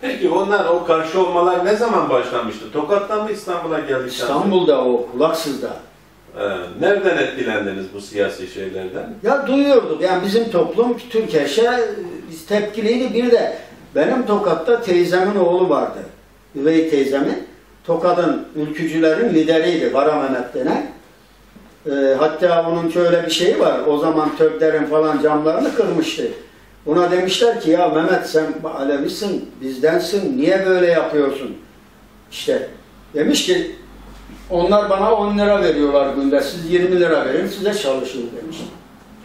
Peki onlar, o karşı olmalar ne zaman başlamıştı? Tokat'tan mı İstanbul'a geldikten? İstanbul'da o, Kulaksız'da. Nereden etkilendiniz bu siyasi şeylerden? Ya duyuyorduk. Yani bizim toplum Türkeş'e tepkiliydi. Bir de benim Tokat'ta teyzemin oğlu vardı. Üvey teyzemin. Tokat'ın, ülkücülerin lideriydi. Bara Mehmet denen. Hatta onun şöyle bir şeyi var, o zaman Türklerin falan camlarını kırmıştı. Ona demişler ki ya Mehmet sen Alevisin, bizdensin, niye böyle yapıyorsun? İşte demiş ki onlar bana 10 lira veriyorlar günde, siz 20 lira verin, size çalışın demiş.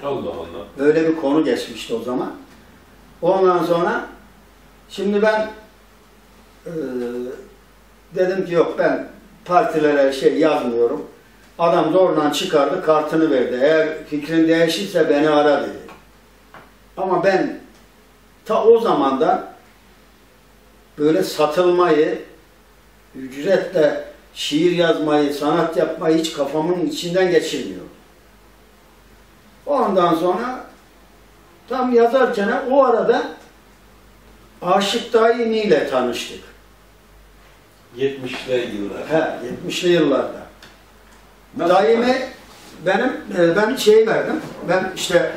Allah Allah. Böyle bir konu geçmişti o zaman. Ondan sonra şimdi ben dedim ki yok, ben partilere şey yazmıyorum. Adam doğrudan çıkardı, kartını verdi. Eğer fikrin değişirse beni ara dedi. Ama ben ta o zamandan böyle satılmayı, ücretle şiir yazmayı, sanat yapmayı hiç kafamın içinden geçirmiyorum. Ondan sonra tam yazarken o arada Aşık Daimi ile tanıştık. 70'li yıllarda. He, 70'li yıllarda. Daimi ben şey verdim, ben işte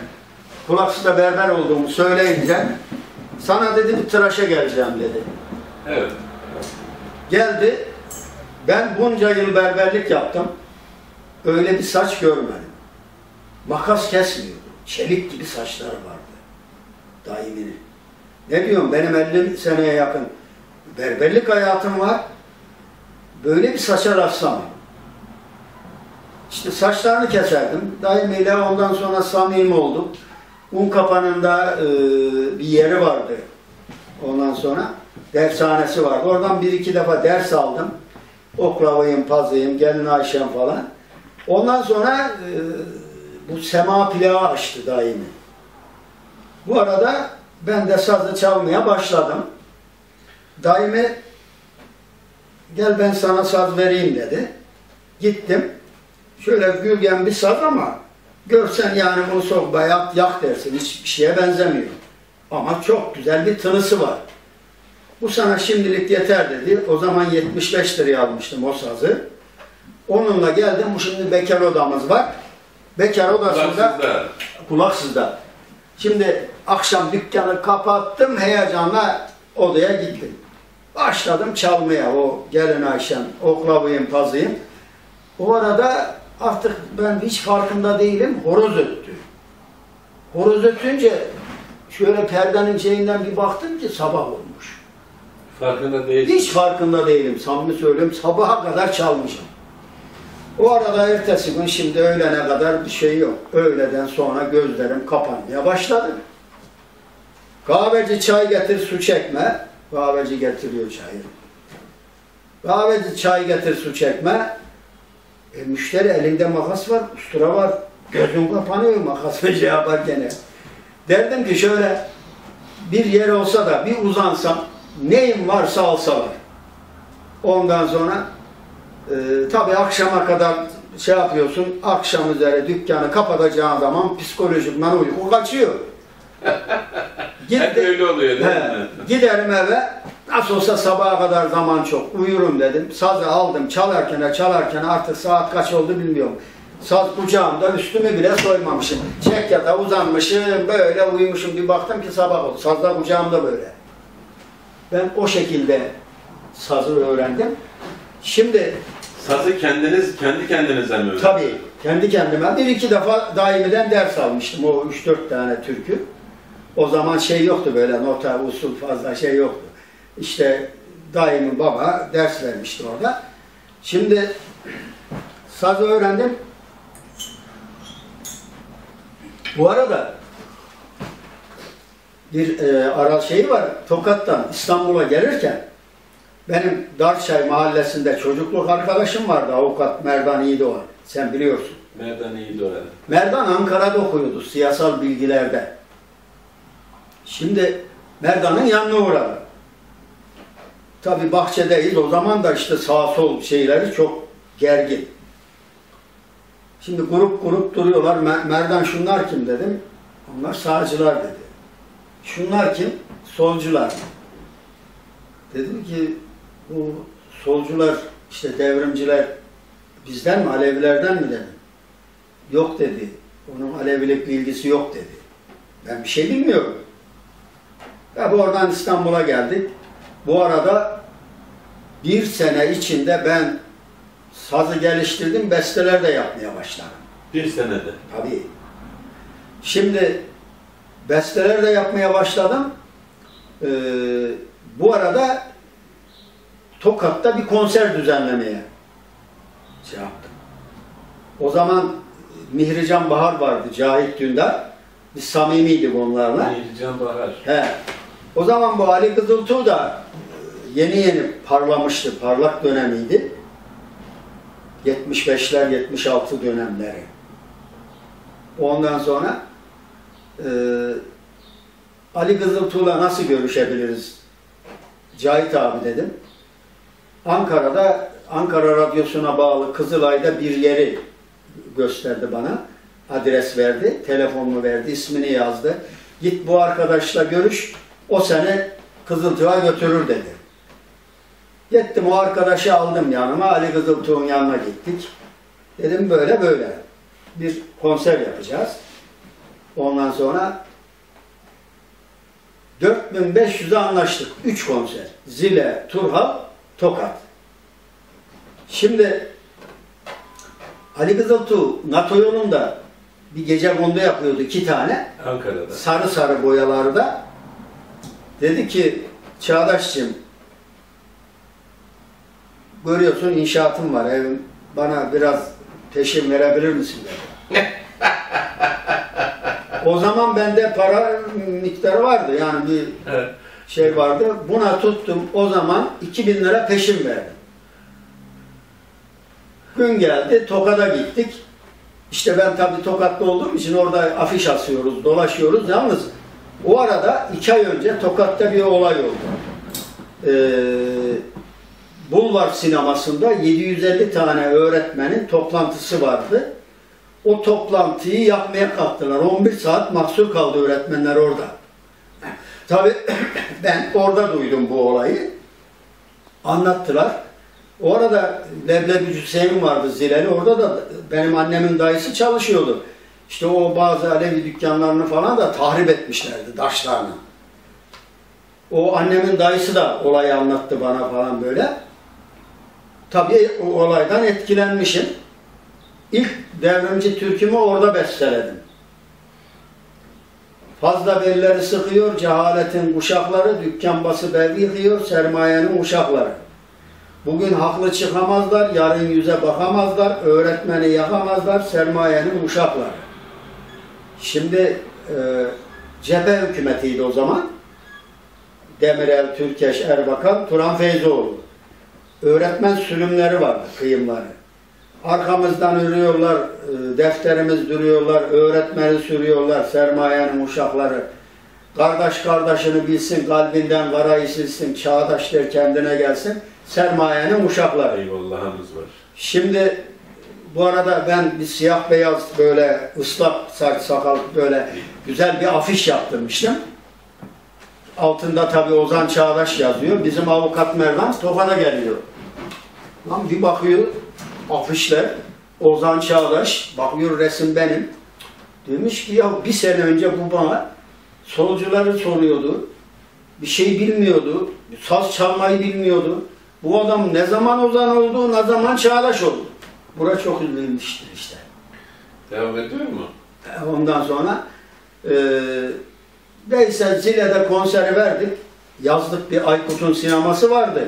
Kulaksız'da berber olduğumu söyleyince sana dedi bir tıraşa geleceğim dedi. Evet. Geldi, ben bunca yıl berberlik yaptım, öyle bir saç görmedim. Makas kesmiyordu, çelik gibi saçlar vardı Daimi'nin. Ne diyorum, benim 50 seneye yakın berberlik hayatım var, böyle bir saça rastlamam. İşte saçlarını keserdim. Daimiyle ondan sonra samimi oldum. Un kapanında bir yeri vardı. Ondan sonra dershanesi vardı. Oradan bir iki defa ders aldım. Oklavayım, pazıyım, gelin Ayşem falan. Ondan sonra bu Sema plağı açtı daimi. Bu arada ben de sazı çalmaya başladım. Daimi gel ben sana saz vereyim dedi. Gittim. Şöyle gülgen bir saz ama görsen yani o sohbaya yak dersin. Hiçbir şeye benzemiyor. Ama çok güzel bir tınısı var. Bu sana şimdilik yeter dedi. O zaman 75 liraya almıştım o sazı. Onunla geldim. Şimdi bekar odamız var. Bekar odasında kulaksızda. Şimdi akşam dükkanı kapattım. Heyecanla odaya gittim. Başladım çalmaya. O gelin Ayşen, oklavayım, pazıyım. O arada artık ben hiç farkında değilim. Horoz öttü. Horoz ötünce şöyle perdenin şeyinden bir baktım ki sabah olmuş. Farkında değilim. Hiç farkında değilim. Samimi söylüyorum. Sabaha kadar çalmışım. O arada ertesi gün şimdi öğlene kadar bir şey yok. Öğleden sonra gözlerim kapanmaya başladı. Kahveci çay getir, su çekme. Kahveci getiriyor çayı. Kahveci çay getir, su çekme. Müşteri elinde makas var, ustura var. Gözüm kapanıyor makasla şey yaparken. Derdim ki şöyle bir yer olsa da bir uzansam, neyim varsa alsalar. Ondan sonra tabii akşama kadar şey yapıyorsun, akşam üzere dükkanı kapatacağın zaman psikolojikman uyku kaçıyor. Hep öyle oluyor değil mi? Giderim eve, nasıl olsa sabaha kadar zaman çok, uyurum dedim. Sazı aldım, çalarken artık saat kaç oldu bilmiyorum. Saz kucağımda, üstümü bile soymamışım. Çek ya da uzanmışım, böyle uyumuşum. Bir baktım ki sabah oldu, saz da kucağımda böyle. Ben o şekilde sazı öğrendim. Şimdi sazı kendi kendinize mi öğrendiniz? Tabii, kendi kendime. Bir iki defa daimiden ders almıştım, o 3-4 tane türkü. O zaman şey yoktu böyle, nota, usul fazla şey yoktu. İşte daimi baba ders vermişti orada. Şimdi sazı öğrendim. Bu arada bir ara şeyi var, Tokat'tan İstanbul'a gelirken benim Darşay mahallesinde çocukluk arkadaşım vardı, avukat Merdan İyidoğan. Sen biliyorsun. Merdan İyidoğan. Merdan Ankara'da okuyordu, siyasal bilgilerde. Şimdi Merdan'ın yanına uğradım. Tabii bahçedeyiz, o zaman da işte sağ sol şeyleri çok gergin. Şimdi grup duruyorlar, Merdan şunlar kim dedim. Onlar sağcılar dedi. Şunlar kim? Solcular. Dedim ki bu solcular, işte devrimciler bizden mi, Alevilerden mi dedim. Yok dedi, onun Alevilik bilgisi yok dedi. Ben bir şey bilmiyorum. Ve oradan İstanbul'a geldik. Bu arada bir sene içinde ben sazı geliştirdim, besteler de yapmaya başladım. Bir senede? Tabii. Şimdi besteler de yapmaya başladım. Bu arada Tokat'ta bir konser düzenlemeye şey yaptım. O zaman Mihrican Bahar vardı, Cahit Dündar. Biz samimiydik onlarla. Mihrican Bahar. He. O zaman bu Ali Kızıltuğ da yeni parlamıştı, parlak dönemiydi. 75'ler, 76 dönemleri. Ondan sonra Ali Kızıltuğ'la nasıl görüşebiliriz Cahit abi dedim. Ankara'da, Ankara Radyosu'na bağlı Kızılay'da bir yeri gösterdi bana. Adres verdi, telefonunu verdi, ismini yazdı. Git bu arkadaşla görüş, o seni Kızıltuğ'a götürür dedi. Gittim o arkadaşı aldım yanıma, Ali Kızıltuğ'un yanına gittik. Dedim böyle böyle bir konser yapacağız. Ondan sonra 4500'e anlaştık. 3 konser. Zile, Turhal, Tokat. Şimdi Ali Kızıltuğ NATO yolunda bir gece kondu yapıyordu 2 tane. Ankara'da. Sarı boyalarda. Dedi ki Çağdaş'cığım görüyorsun inşaatım var evim. Bana biraz peşin verebilir misin dedi. O zaman bende para miktarı vardı yani bir evet. şey vardı. Buna tuttum o zaman 2000 lira peşin verdim. Gün geldi, Tokat'a gittik. İşte ben tabii Tokatlı olduğum için orada afiş asıyoruz, dolaşıyoruz. Yalnız o arada 2 ay önce Tokat'ta bir olay oldu. Bulvar sinemasında 750 tane öğretmenin toplantısı vardı. O toplantıyı yapmaya kalktılar. 11 saat mahsur kaldı öğretmenler orada. Tabii ben orada duydum bu olayı. Anlattılar. O arada Leblebi Hüseyin vardı Zile'li. Orada da benim annemin dayısı çalışıyordu. İşte o bazı Alevi dükkanlarını falan da tahrip etmişlerdi, taşlarını. O annemin dayısı da olayı anlattı bana falan böyle. Tabii o olaydan etkilenmişim. İlk devrimci türkümü orada besteledim. Fazla belleri sıkıyor, cehaletin kuşakları, dükkan bası bel yıkıyor, sermayenin uşakları. Bugün haklı çıkamazlar, yarın yüze bakamazlar, öğretmeni yakamazlar, sermayenin uşakları. Şimdi cephe hükümetiydi o zaman. Demirel, Türkeş, Erbakan, Turan Feyzoğlu. Öğretmen sürümleri vardı, kıyımları. Arkamızdan yürüyorlar, defterimiz duruyorlar, öğretmeni sürüyorlar, sermayenin uşakları. Kardeş kardeşini bilsin, kalbinden karayı silsin, çağdaş der kendine gelsin, sermayenin uşakları. Eyvallahımız var. Şimdi bu arada ben bir siyah beyaz böyle ıslak saç sakal böyle güzel bir afiş yaptırmıştım. Altında tabii Ozan Çağdaş yazıyor. Bizim avukat Merdan Tokat'a geliyor. Lan bir bakıyor afişler, Ozan Çağdaş, bakıyor resim benim. Demiş ki ya bir sene önce bu bana solcuları soruyordu. Bir şey bilmiyordu. Saz çalmayı bilmiyordu. Bu adam ne zaman Ozan oldu, ne zaman Çağdaş oldu. Bura çok üzülmüştür işte. Devam ediyor mu? Ondan sonra Veysel Zile'de konseri verdik. Yazlık bir Aykut'un sineması vardı.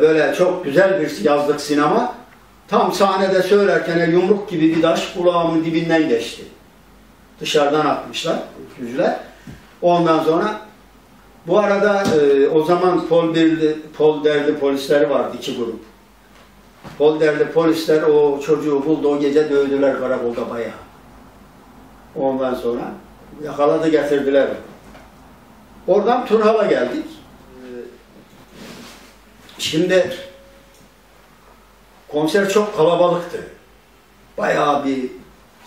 Böyle çok güzel bir yazlık sinema. Tam sahnede söylerken yumruk gibi bir taş kulağımın dibinden geçti. Dışarıdan atmışlar güçler. Ondan sonra bu arada o zaman Pol Derli polisleri vardı 2 grup. Pol Derli polisler o çocuğu buldu, o gece dövdüler karakolda bayağı. Ondan sonra yakaladı getirdiler. Oradan Turhal'a geldik. Şimdi konser çok kalabalıktı. Bayağı bir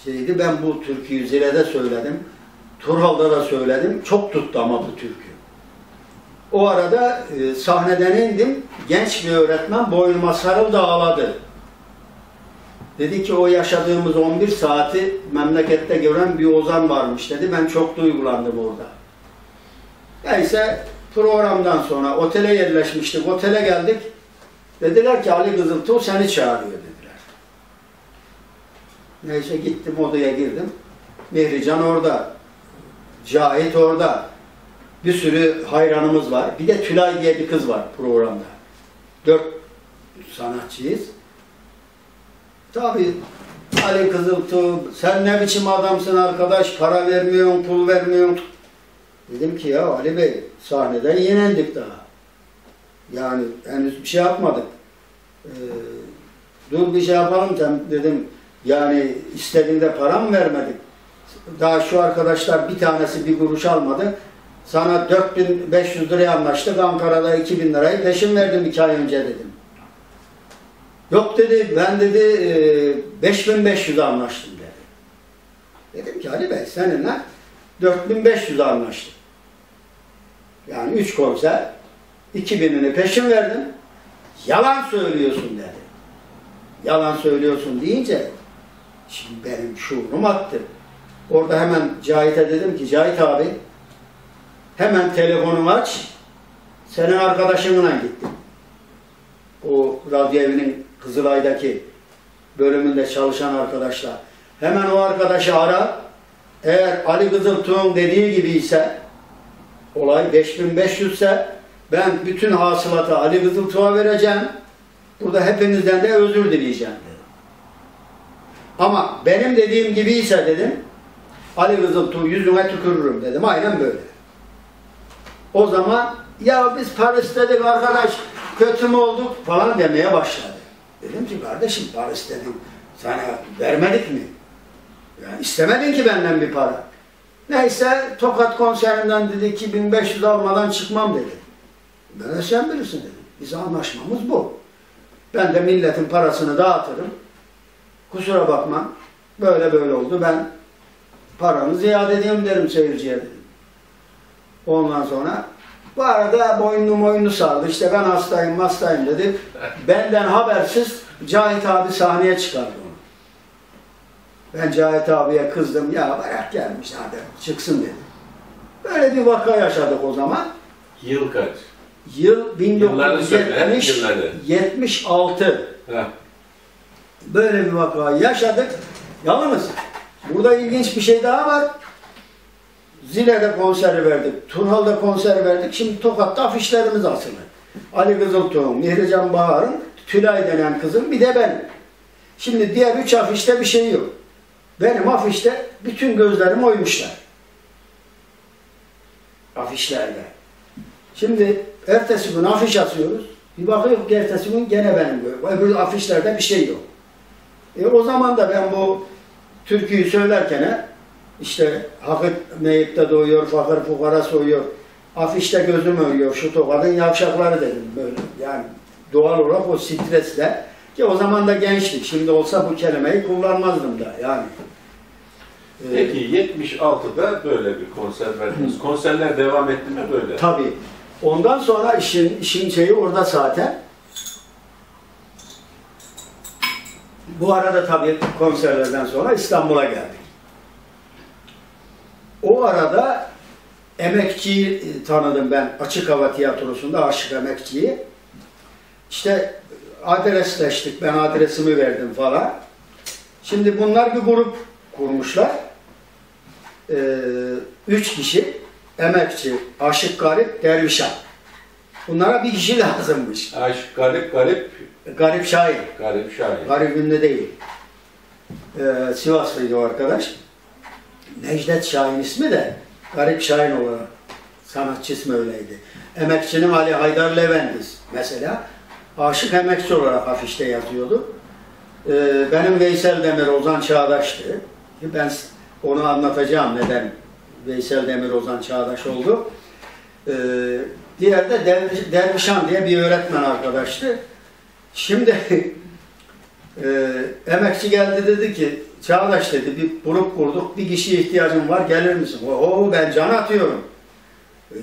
şeydi. Ben bu türküyü Zile'de söyledim. Turhal'da da söyledim. Çok tuttu ama bu türkü. O arada sahneden indim. Genç bir öğretmen boynuma sarıldı, ağladı. Dedi ki o yaşadığımız 11 saati memlekette gören bir Ozan varmış dedi. Ben çok duygulandım orada. Neyse programdan sonra otele yerleşmiştik. Otele geldik. Dediler ki Ali Kızıltuğ seni çağırıyor dediler. Neyse gittim odaya girdim. Mihrican orada. Cahit orada. Bir sürü hayranımız var. Bir de Tülay diye bir kız var programda. 4 sanatçıyız. Tabii Ali Kızıltuğ, sen ne biçim adamsın arkadaş, para vermiyorsun, pul vermiyorsun. Dedim ki ya Ali Bey, sahneden yenildik daha. Yani henüz bir şey yapmadık. Dur bir şey yapalım dedim. Yani istediğinde para mı vermedik? Daha şu arkadaşlar bir tanesi bir kuruş almadı. Sana 4500 liraya anlaştık, Ankara'da 2000 lirayı peşin verdim 2 ay önce dedim. Yok dedi, ben dedi 5500'e anlaştım dedi. Dedim ki Ali Bey seninle 4500'e anlaştım. Yani 3 konser, 2000'ini peşin verdim. Yalan söylüyorsun dedi. Yalan söylüyorsun deyince şimdi benim şuurum attı. Orada hemen Cahit'e dedim ki Cahit abi hemen telefonumu aç, senin arkadaşınla gittim. O radyo evinin Kızılay'daki bölümünde çalışan arkadaşlar. Hemen o arkadaşı ara, eğer Ali Kızıltuğ'un dediği gibi ise, olay 5500 ise ben bütün hasılatı Ali Kızıltuğ'a vereceğim, burada hepinizden de özür dileyeceğim dedim. Ama benim dediğim gibi ise dedim, Ali Kızıltuğ yüzüne tükürürüm dedim, aynen böyle. O zaman ya biz Paris'teydik arkadaş, kötü mü olduk falan demeye başladı. Dedim ki kardeşim Paris'teydik, sana vermedik mi? Yani istemedin ki benden bir para. Neyse Tokat konserinden dedi ki 1500 almadan çıkmam dedi. Ben de sen bilirsin dedim. Biz anlaşmamız bu. Ben de milletin parasını dağıtırım. Kusura bakma böyle böyle oldu. Ben paramı ziyade edeyim derim seyirciye dedim. Ondan sonra bu arada boynunu sardı. İşte ben hastayım dedi. Benden habersiz Cahit abi sahneye çıkardı onu. Ben Cahit abiye kızdım. Ya bayağı gelmiş hadi çıksın dedi. Böyle bir vaka yaşadık o zaman. Yıl kaç? Yıl 1976. Böyle bir vaka yaşadık. Yalnız burada ilginç bir şey daha var. Zile'de konser verdik, Turhal'da konser verdik. Şimdi Tokat'ta afişlerimiz asılı. Ali Kızıltuğ, Mihrican Bahar'ın, Tülay denen kızım, bir de ben. Şimdi diğer 3 afişte bir şey yok. Benim afişte bütün gözlerimi oymuşlar. Afişlerde. Şimdi ertesi gün afiş asıyoruz. Bir bakıyoruz ki ertesi gün gene benim böyle. Öbür afişlerde bir şey yok. O zaman da ben bu türküyü söylerken işte hakik meyipte doğuyor, fakir fukara soyuyor, afişte gözüm ölüyor, şu Tokat'ın yavşakları dedim böyle. Yani doğal olarak o stresle ki o zaman da gençtik. Şimdi olsa bu kelimeyi kullanmazdım da yani. Peki 76'da böyle bir konser verdiniz. Konserler devam etti mi böyle? Tabii. Ondan sonra işin şeyi orada zaten. Bu arada tabii konserlerden sonra İstanbul'a geldik. O arada Emekçi'yi tanıdım ben Açık Hava Tiyatrosu'nda, Aşık Emekçi'yi. İşte adresleştik, ben adresimi verdim falan. Şimdi bunlar bir grup kurmuşlar. 3 kişi, Emekçi, Aşık Garip, Dervişan. Bunlara bir kişi lazımmış. Aşık Garip. Garip Şahin. Garip Şahin. Garip Ünlü değil. Sivaslıydı o arkadaş. Necdet Şahin ismi de Garip Şahin olarak. Sanatçı ismi öyleydi. Emekçinin Ali Haydar Levendiz mesela. Aşık Emekçi olarak afişte yazıyordu. Benim Veysel Demir, Ozan Çağdaş'tı. Ben onu anlatacağım neden Veysel Demir, Ozan Çağdaş oldu. Diğer de Dervişan diye bir öğretmen arkadaştı. Şimdi Emekçi geldi dedi ki Çağdaş dedi bir grup kurduk, bir kişiye ihtiyacım var, gelir misin? Oo ben can atıyorum.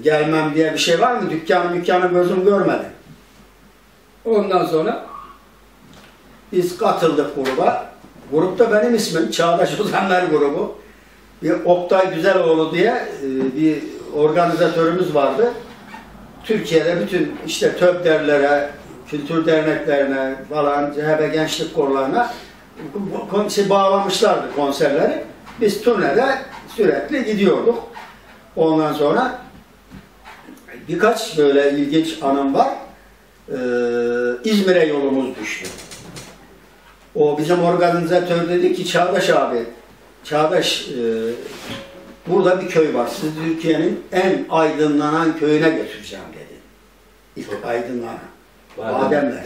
Gelmem diye bir şey var mı? Dükkanı gözüm görmedi. Ondan sonra biz katıldık gruba. Grupta benim ismim Çağdaş Uzanlar grubu. Bir Oktay Güzeloğlu diye bir organizatörümüz vardı. Türkiye'de bütün işte töpderlere, kültür derneklerine falan, CHP gençlik korularına bağlamışlardı konserleri. Biz turnede sürekli gidiyorduk. Ondan sonra birkaç böyle ilginç anım var. İzmir'e yolumuz düştü. O bizim organizatör dedi ki Çağdaş abi, Çağdaş burada bir köy var. Sizi Türkiye'nin en aydınlanan köyüne götüreceğim dedi. İlk aydınlanan. Bademler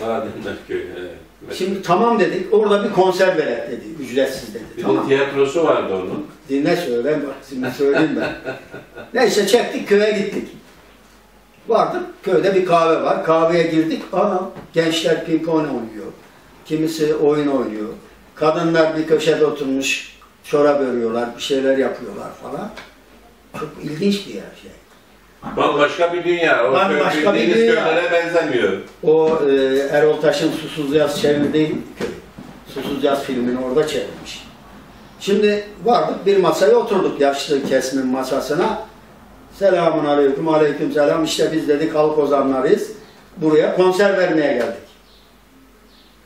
köyü. Evet. Şimdi tamam dedik, orada bir konser verelim dedi, ücretsiz dedi. Bir tamam. De tiyatrosu vardı onun. Dinle söyle, bak şimdi söyleyeyim ben. Neyse çektik, köye gittik. Vardık, köyde bir kahve var, kahveye girdik, anam gençler pimpon oynuyor, kimisi oyun oynuyor. Kadınlar bir köşede oturmuş, çorap örüyorlar, bir şeyler yapıyorlar falan. Çok ilginç bir yer şey. Bambaşka bir dünya. O başka bir köylere benzemiyor. O Erol Taş'ın Susuz Yaz çevirdiği köy. Susuz Yaz filmini orada çevirmiş. Şimdi vardık bir masaya oturduk yaşlı kesimin masasına. Selamun aleyküm, aleyküm selam. İşte biz dedik halk ozanlarıyız. Buraya konser vermeye geldik.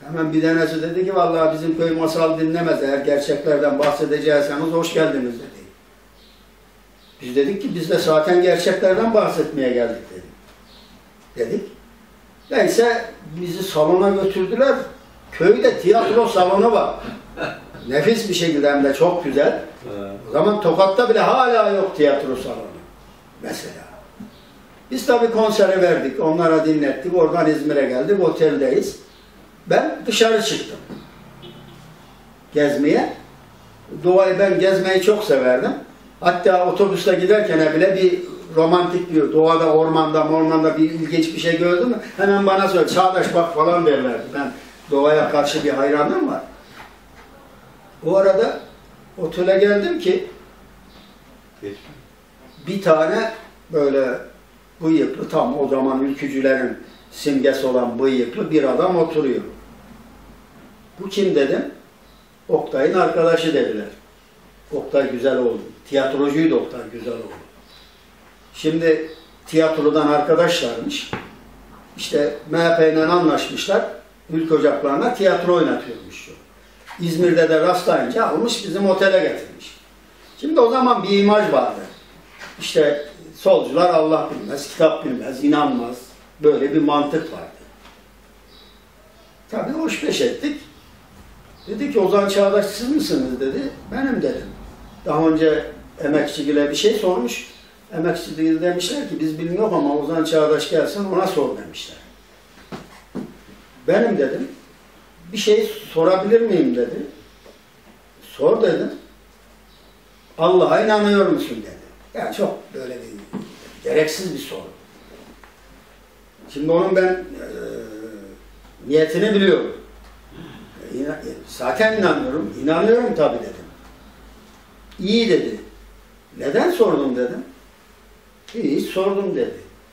Hemen bir tanesi dedi ki vallahi bizim köy masal dinlemez. Eğer gerçeklerden bahsedecekseniz hoş geldiniz dedi. Biz dedik ki biz de zaten gerçeklerden bahsetmeye geldik dedik. Neyse bizi salona götürdüler. Köyde tiyatro salonu var. Nefis bir şekilde hem de çok güzel. O zaman Tokat'ta bile hala yok tiyatro salonu. Mesela. Biz tabii konseri verdik, onlara dinlettik, oradan İzmir'e geldik, oteldeyiz. Ben dışarı çıktım gezmeye. Doğayı ben gezmeyi çok severdim. Hatta otobüste giderken bile bir romantik bir doğada, ormanda bir ilginç bir şey gördüm mü hemen bana söyle, Çağdaş bak falan derlerdi. Ben doğaya karşı bir hayranım var. Bu arada otele geldim ki bir tane böyle bıyıklı, tam o zaman ülkücülerin simgesi olan bıyıklı bir adam oturuyor. Bu kim dedim? Oktay'ın arkadaşı dediler. Oktay Güzeloğlu. Tiyatrocuydu Oktay Güzeloğlu. Şimdi tiyatrodan arkadaşlarmış. İşte MHP'yle anlaşmışlar. Ülk ocaklarına tiyatro oynatıyormuş. İzmir'de de rastlayınca almış, bizim otele getirmiş. Şimdi o zaman bir imaj vardı. İşte solcular Allah bilmez, kitap bilmez, inanmaz. Böyle bir mantık vardı. Tabii hoş beş ettik. Dedi ki Ozan Çağdaş siz misiniz dedi. Benim dedim. Daha önce Emekçigil'e bir şey sormuş. Emekçigil demişler ki biz bilmiyoruz ama Ozan Çağdaş gelsin ona sor demişler. Benim dedim. Bir şey sorabilir miyim dedi. Sor dedim. Allah'a inanıyor musun dedi. Yani çok böyle bir gereksiz bir soru. Şimdi onun ben niyetini biliyorum. Zaten inanıyorum. İnanıyorum tabii dedim. İyi dedi. Neden sordum dedim. Hiç sordum dedi.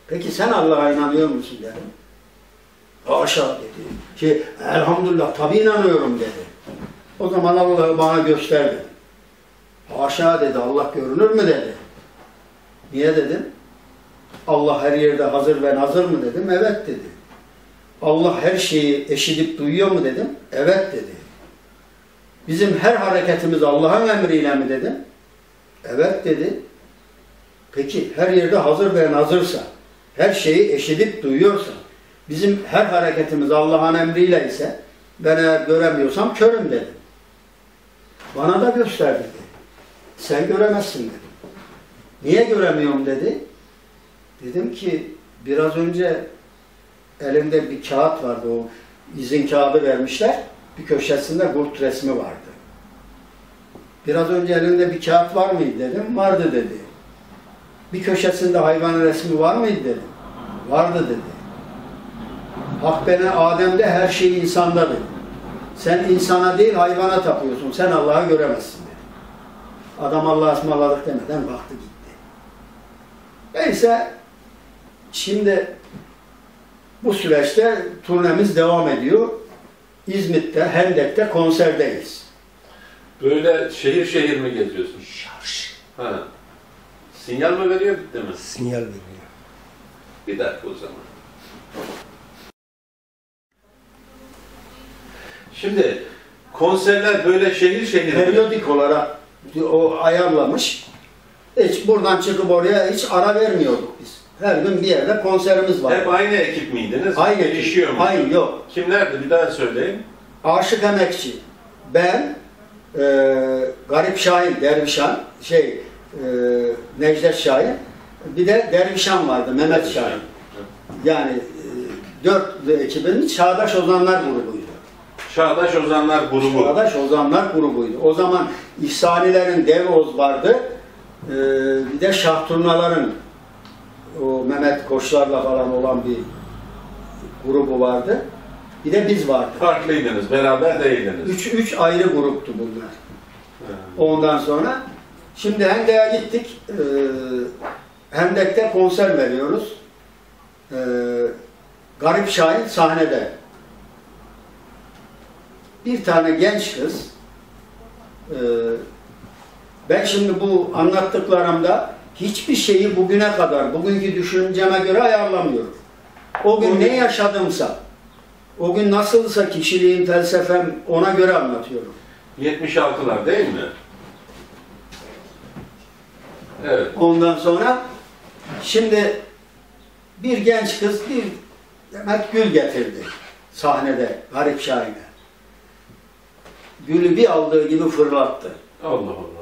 Peki sen Allah'a inanıyor musun dedim. Haşa dedi. Ki elhamdülillah tabii inanıyorum dedi. O zaman Allah'ı bana göster dedi. Haşa dedi. Allah görünür mü dedi. Niye dedim. Allah her yerde hazır ve nazır mı dedim. Evet dedi. Allah her şeyi eşidip duyuyor mu dedim. Evet dedi. Bizim her hareketimiz Allah'ın emriyle mi dedim. Evet dedi. Peki her yerde hazır ve nazırsa, her şeyi eşidip duyuyorsa, bizim her hareketimiz Allah'ın emriyle ise, ben eğer göremiyorsam körüm dedim. Bana da göster dedi. Sen göremezsin dedim. Niye göremiyorum dedi. Dedim ki biraz önce elimde bir kağıt vardı, o izin kağıdı vermişler. Bir köşesinde kurt resmi vardı. Biraz önce elinde bir kağıt var mıydı dedim. Vardı dedi. Bir köşesinde hayvan resmi var mıydı dedim. Vardı dedi. Hak beni Adem'de her şey insanda dedi. Sen insana değil hayvana tapıyorsun. Sen Allah'ı göremezsin dedi. Adam Allah'a ısmarladık demeden baktı gitti. Neyse şimdi bu süreçte turnemiz devam ediyor. İzmit'te, Hendek'te konserdeyiz. Böyle şehir şehir mi geziyorsun? Şarj. Ha. Sinyal mı veriyor bitti mi? Sinyal veriyor. Bir dakika o zaman. Şimdi konserler böyle şehir şehir periyodik olarak o ayarlamış. Hiç buradan çıkıp oraya hiç ara vermiyorduk biz. Her gün bir yerde konserimiz var. Hep aynı ekip miydiniz? Aynı ekip. Hayır, yok. Kimlerdi? Bir daha söyleyin. Aşık Emekçi, ben, Garip Şahin, Dervişan, Necdet Şahin, bir de Dervişan vardı, Mehmet Şahin. Yani dört ekibinin Çağdaş Ozanlar grubuydu. Çağdaş Ozanlar grubu. Çağdaş Ozanlar grubuydu. O zaman İhsanilerin Dev Oz vardı, bir de Şahturnaların o Mehmet Koçlar'la falan olan bir grubu vardı. Bir de biz vardı. Farklıydınız, beraber değildiniz. Üç ayrı gruptu bunlar. Hmm. Ondan sonra şimdi Hendek'e gittik. Hendek'te konser veriyoruz. Garip Şahin sahnede. Bir tane genç kız. Ben şimdi bu anlattıklarımda hiçbir şeyi bugüne kadar, bugünkü düşünceme göre ayarlamıyorum. O gün ne yaşadımsa, o gün nasılsa kişiliğim, felsefem ona göre anlatıyorum. 76'lar değil mi? Evet. Ondan sonra şimdi bir genç kız bir demet gül getirdi sahnede Garip Şahin'e. Gülü bir aldığı gibi fırlattı. Allah Allah.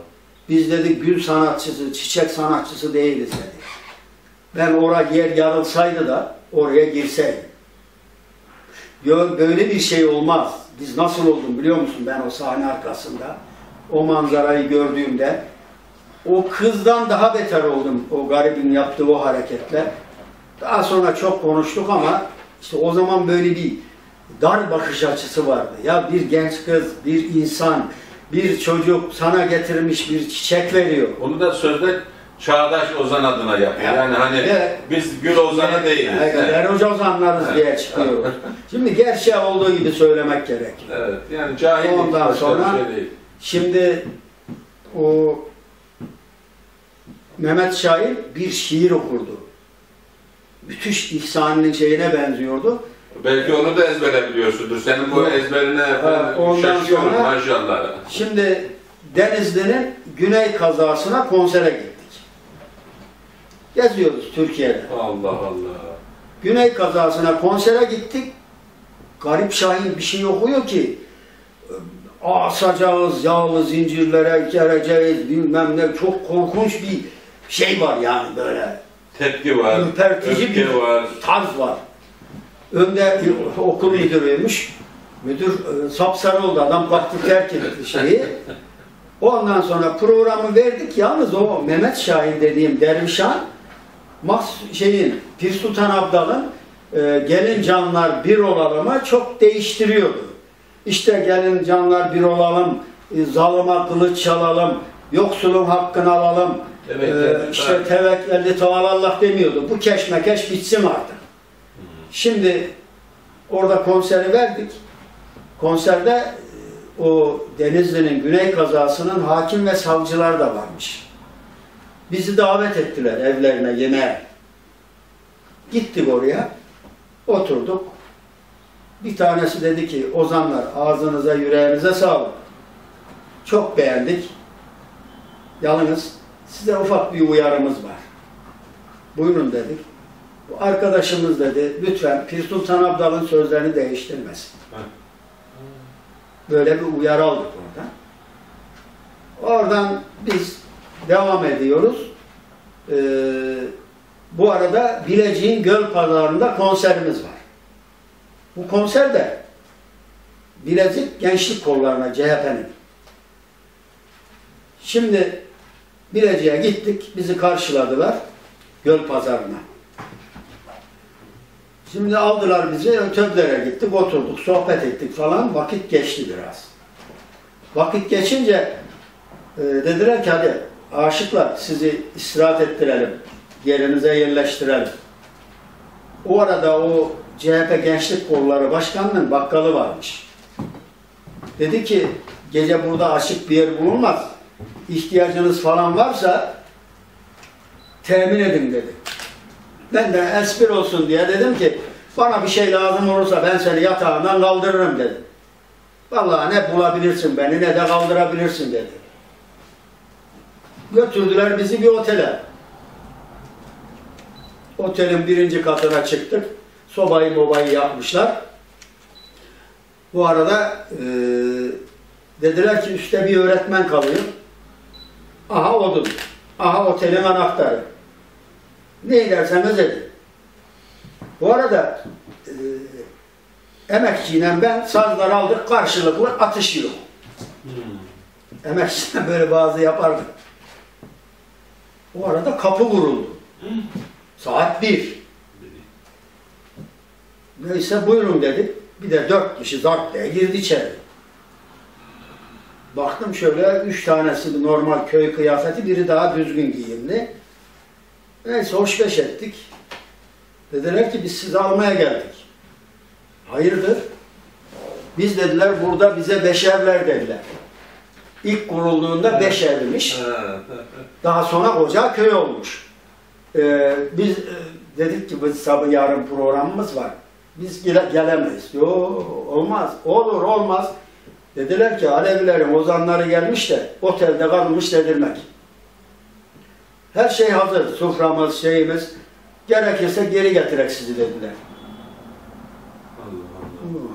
Biz dedik gül sanatçısı, çiçek sanatçısı değiliz dedik. ben oraya yer yarılsaydı da oraya girseydim. Diyor, böyle bir şey olmaz. Biz nasıl oldum biliyor musun, ben o sahne arkasında o manzarayı gördüğümde o kızdan daha beter oldum, o garibin yaptığı o hareketler. Daha sonra çok konuştuk ama işte o zaman böyle bir dar bakış açısı vardı. Ya bir genç kız, bir insan, bir çocuk sana getirmiş bir çiçek veriyor. Onu da sözde Çağdaş Ozan adına yapıyor. Yani hani evet, biz Gül Ozan'a değiliz. Evet, evet. Eroca Ozanlarız evet, diye çıkıyoruz. Şimdi gerçeği olduğu gibi söylemek gerek. Evet, yani cahil. Ondan sonra şey şimdi o Mehmet Şahin bir şiir okurdu. Müthiş İhsan'ın şeyine benziyordu. Belki onu da ezberleyebiliyorsundur. Senin bu ezberine şaşıyorum maşallah. Şimdi Denizli'nin Güney Kazası'na konsere gittik. Geziyoruz Türkiye'de. Allah Allah. Güney Kazası'na konsere gittik. Garip Şahin bir şey okuyor ki asacağız, yağlı zincirlere gereceğiz, bilmem ne. Çok korkunç bir şey var yani böyle. Tepki var, ürpertici bir var, tarz var. Önde okul müdürüymüş. Müdür sapsarı oldu. Adam baktı terk etti şeyi. Ondan sonra programı verdik. Yalnız o Mehmet Şahin dediğim Dervişan, Pir Sultan Abdal'ın gelin canlar bir olalım'ı çok değiştiriyordu. İşte gelin canlar bir olalım, zalıma kılıç çalalım, yoksulun hakkını alalım, işte tevekkeli tavalallah demiyordu. Bu keşmekeş bitsin artık. Şimdi orada konseri verdik. Konserde o Denizli'nin Güney Kazası'nın hakim ve savcılar da varmış. Bizi davet ettiler evlerine yemeğe. Gittik oraya, oturduk. Bir tanesi dedi ki, Ozanlar ağzınıza yüreğinize sağlık. Çok beğendik. Yalnız size ufak bir uyarımız var. Buyurun dedik. Arkadaşımız dedi, lütfen Pir Sultan Abdal'ın sözlerini değiştirmesin. Böyle bir uyarı aldık oradan. Oradan biz devam ediyoruz. Bu arada Bilecik'in Gölpazarı'nda konserimiz var. Bu konser de Bilecik Gençlik Kolları'na, CHP'nin. Şimdi Bilecik'e gittik, bizi karşıladılar Gölpazarı'na. Şimdi aldılar bizi, otellere gittik, oturduk, sohbet ettik falan, vakit geçti biraz. Vakit geçince dediler ki, hadi aşıklar sizi istirahat ettirelim, yerinize yerleştirelim. O arada o CHP Gençlik Kolları Başkanı'nın bakkalı varmış. Dedi ki, gece burada açık bir yer bulunmaz, ihtiyacınız falan varsa temin edin dedi. Ben de espri olsun diye dedim ki, bana bir şey lazım olursa ben seni yatağından kaldırırım dedim. Vallahi ne bulabilirsin beni ne de kaldırabilirsin dedi. Götürdüler bizi bir otele. Otelin birinci katına çıktık. Sobayı bobayı yapmışlar. Bu arada dediler ki üstte bir öğretmen kalıyor. Aha odun. Aha otelin anahtarı. Ne derseniz edin. Bu arada Emekçi'yle ben sazları aldık, karşılıklı atışıyor. Hmm. Emekçi'yle böyle bazı yapardık. Bu arada kapı vuruldu. Hmm. Saat 1. Neyse buyurun dedik. Bir de 4 kişi zart diye girdi içeri. Baktım şöyle 3 tanesi normal köy kıyafeti, biri daha düzgün giyimli. Neyse hoşbeş ettik. Dediler ki biz sizi almaya geldik. Hayırdır? Biz dediler burada bize beşerler dediler. İlk kurulduğunda beşermiş. Daha sonra koca köy olmuş. Biz dedik ki biz sabah yarın programımız var. Biz gelemeyiz. Yok olmaz. Olur olmaz. Dediler ki Alevilerin ozanları gelmiş de otelde kalmış dedirmek. Her şey hazır, suframız, şeyimiz, gerekirse geri getirek sizi dediler. Allah Allah.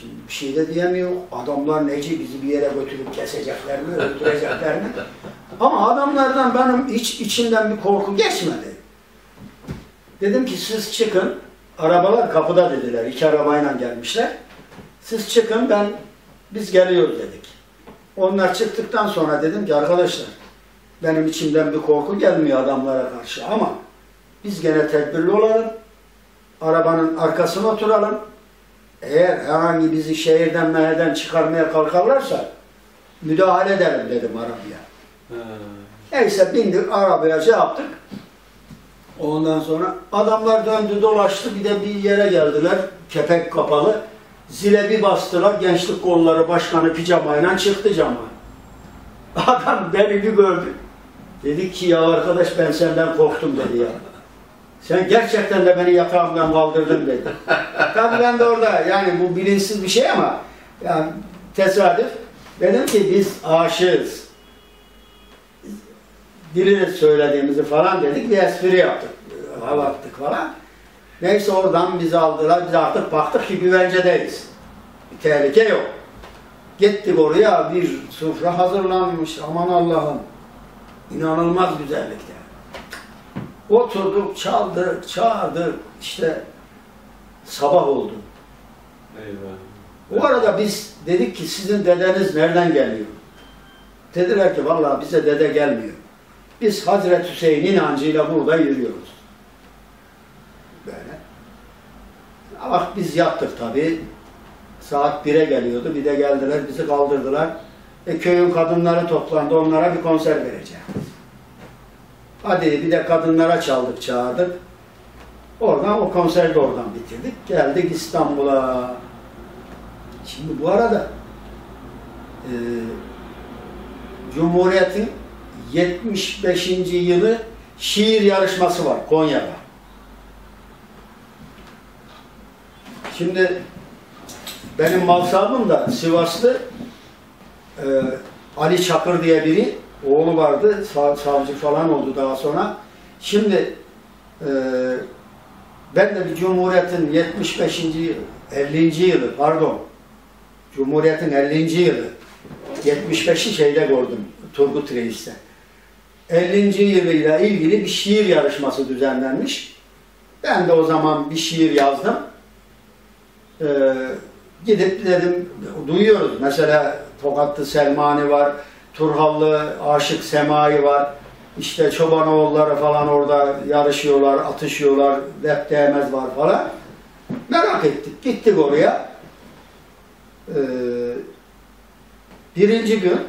Şimdi bir şey de diyemiyor, adamlar neci bizi bir yere götürüp kesecekler mi, öldürecekler mi? Ama adamlardan benim içimden bir korku geçmedi. Dedim ki siz çıkın, arabalar kapıda dediler, 2 arabayla gelmişler. Siz çıkın, biz geliyoruz dedik. Onlar çıktıktan sonra dedim ki arkadaşlar, benim içimden bir korku gelmiyor adamlara karşı ama biz gene tedbirli olalım, arabanın arkasına oturalım. Eğer herhangi bizi şehirden meyheden çıkarmaya kalkarlarsa müdahale edelim dedim arabaya. Neyse bindik arabaya, şey yaptık. Ondan sonra adamlar döndü dolaştı, bir de bir yere geldiler, kepek kapalı. Zile bir bastılar, Gençlik Kolları Başkanı pijamayla çıktı cama. Adam beni bir gördü. Dedi ki ya arkadaş ben senden korktum dedi ya. Sen gerçekten de beni yatağımdan kaldırdın dedi. Tabii ben de orada, yani bu bilinçsiz bir şey ama yani tesadüf. Dedim ki biz aşığız. Birine söylediğimizi falan dedik, bir espri yaptık, hava attık falan. Neyse oradan bizi aldılar, biz artık baktık ki güvencedeyiz. Bir tehlike yok. Gittik oraya, bir sofra hazırlanmış, aman Allah'ım. İnanılmaz güzellikte. Oturduk, çaldık, çağırdık, işte sabah oldu. Eyvah. O arada biz dedik ki sizin dedeniz nereden geliyor? Dediler ki vallahi bize dede gelmiyor. Biz Hazreti Hüseyin inancıyla burada yürüyoruz. Böyle. Ah biz yattık tabii. Saat 1'e geliyordu. Bir de geldiler bizi kaldırdılar. Köyün kadınları toplandı. Onlara bir konser vereceğiz. Hadi bir de kadınlara çaldık çağırdık. Oradan o konseri de oradan bitirdik. Geldik İstanbul'a. Şimdi bu arada Cumhuriyet'in 75. yılı şiir yarışması var Konya'da. Şimdi benim mansabım da Sivaslı Ali Çakır diye biri, oğlu vardı, savcı falan oldu daha sonra. Şimdi ben de bir Cumhuriyet'in 50. yılı, pardon, Cumhuriyet'in 50. yılı, 75'i şeyde gördüm, Turgut Reis'te. 50. yılıyla ilgili bir şiir yarışması düzenlenmiş. Ben de o zaman bir şiir yazdım. Gidip dedim, duyuyoruz mesela Tokatlı Selmani var, Turhallı Aşık Semai var, işte Çobanoğulları falan orada yarışıyorlar, atışıyorlar, dert değmez var falan. Merak ettik, gittik oraya. Birinci gün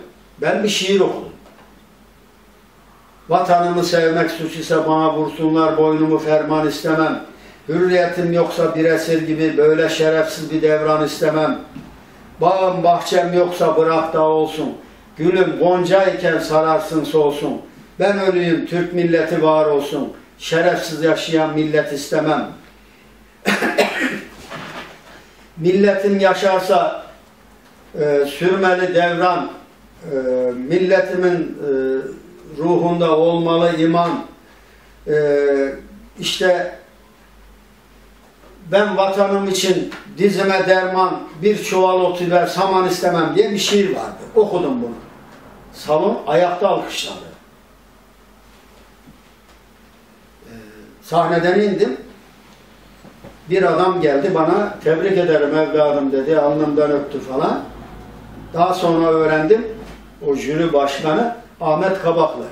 ben bir şiir okudum. Vatanımı sevmek suç ise bana vursunlar, boynumu ferman istemem. Hürriyetim yoksa bir esir gibi böyle şerefsiz bir devran istemem. Bağım bahçem yoksa bırak da olsun. Gülüm gonca iken sararsın solsun. Ben ölüyüm Türk milleti var olsun. Şerefsiz yaşayan millet istemem. Milletim yaşarsa sürmeli devran. Milletimin ruhunda olmalı iman. İşte... Ben vatanım için dizime derman, bir çuval otu ver, saman istemem diye bir şiir vardı. Okudum bunu. Salon ayakta alkışladı. Sahneden indim. Bir adam geldi bana, tebrik ederim evladım dedi, alnımdan öptü falan. Daha sonra öğrendim, o jüri başkanı Ahmet Kabaklı.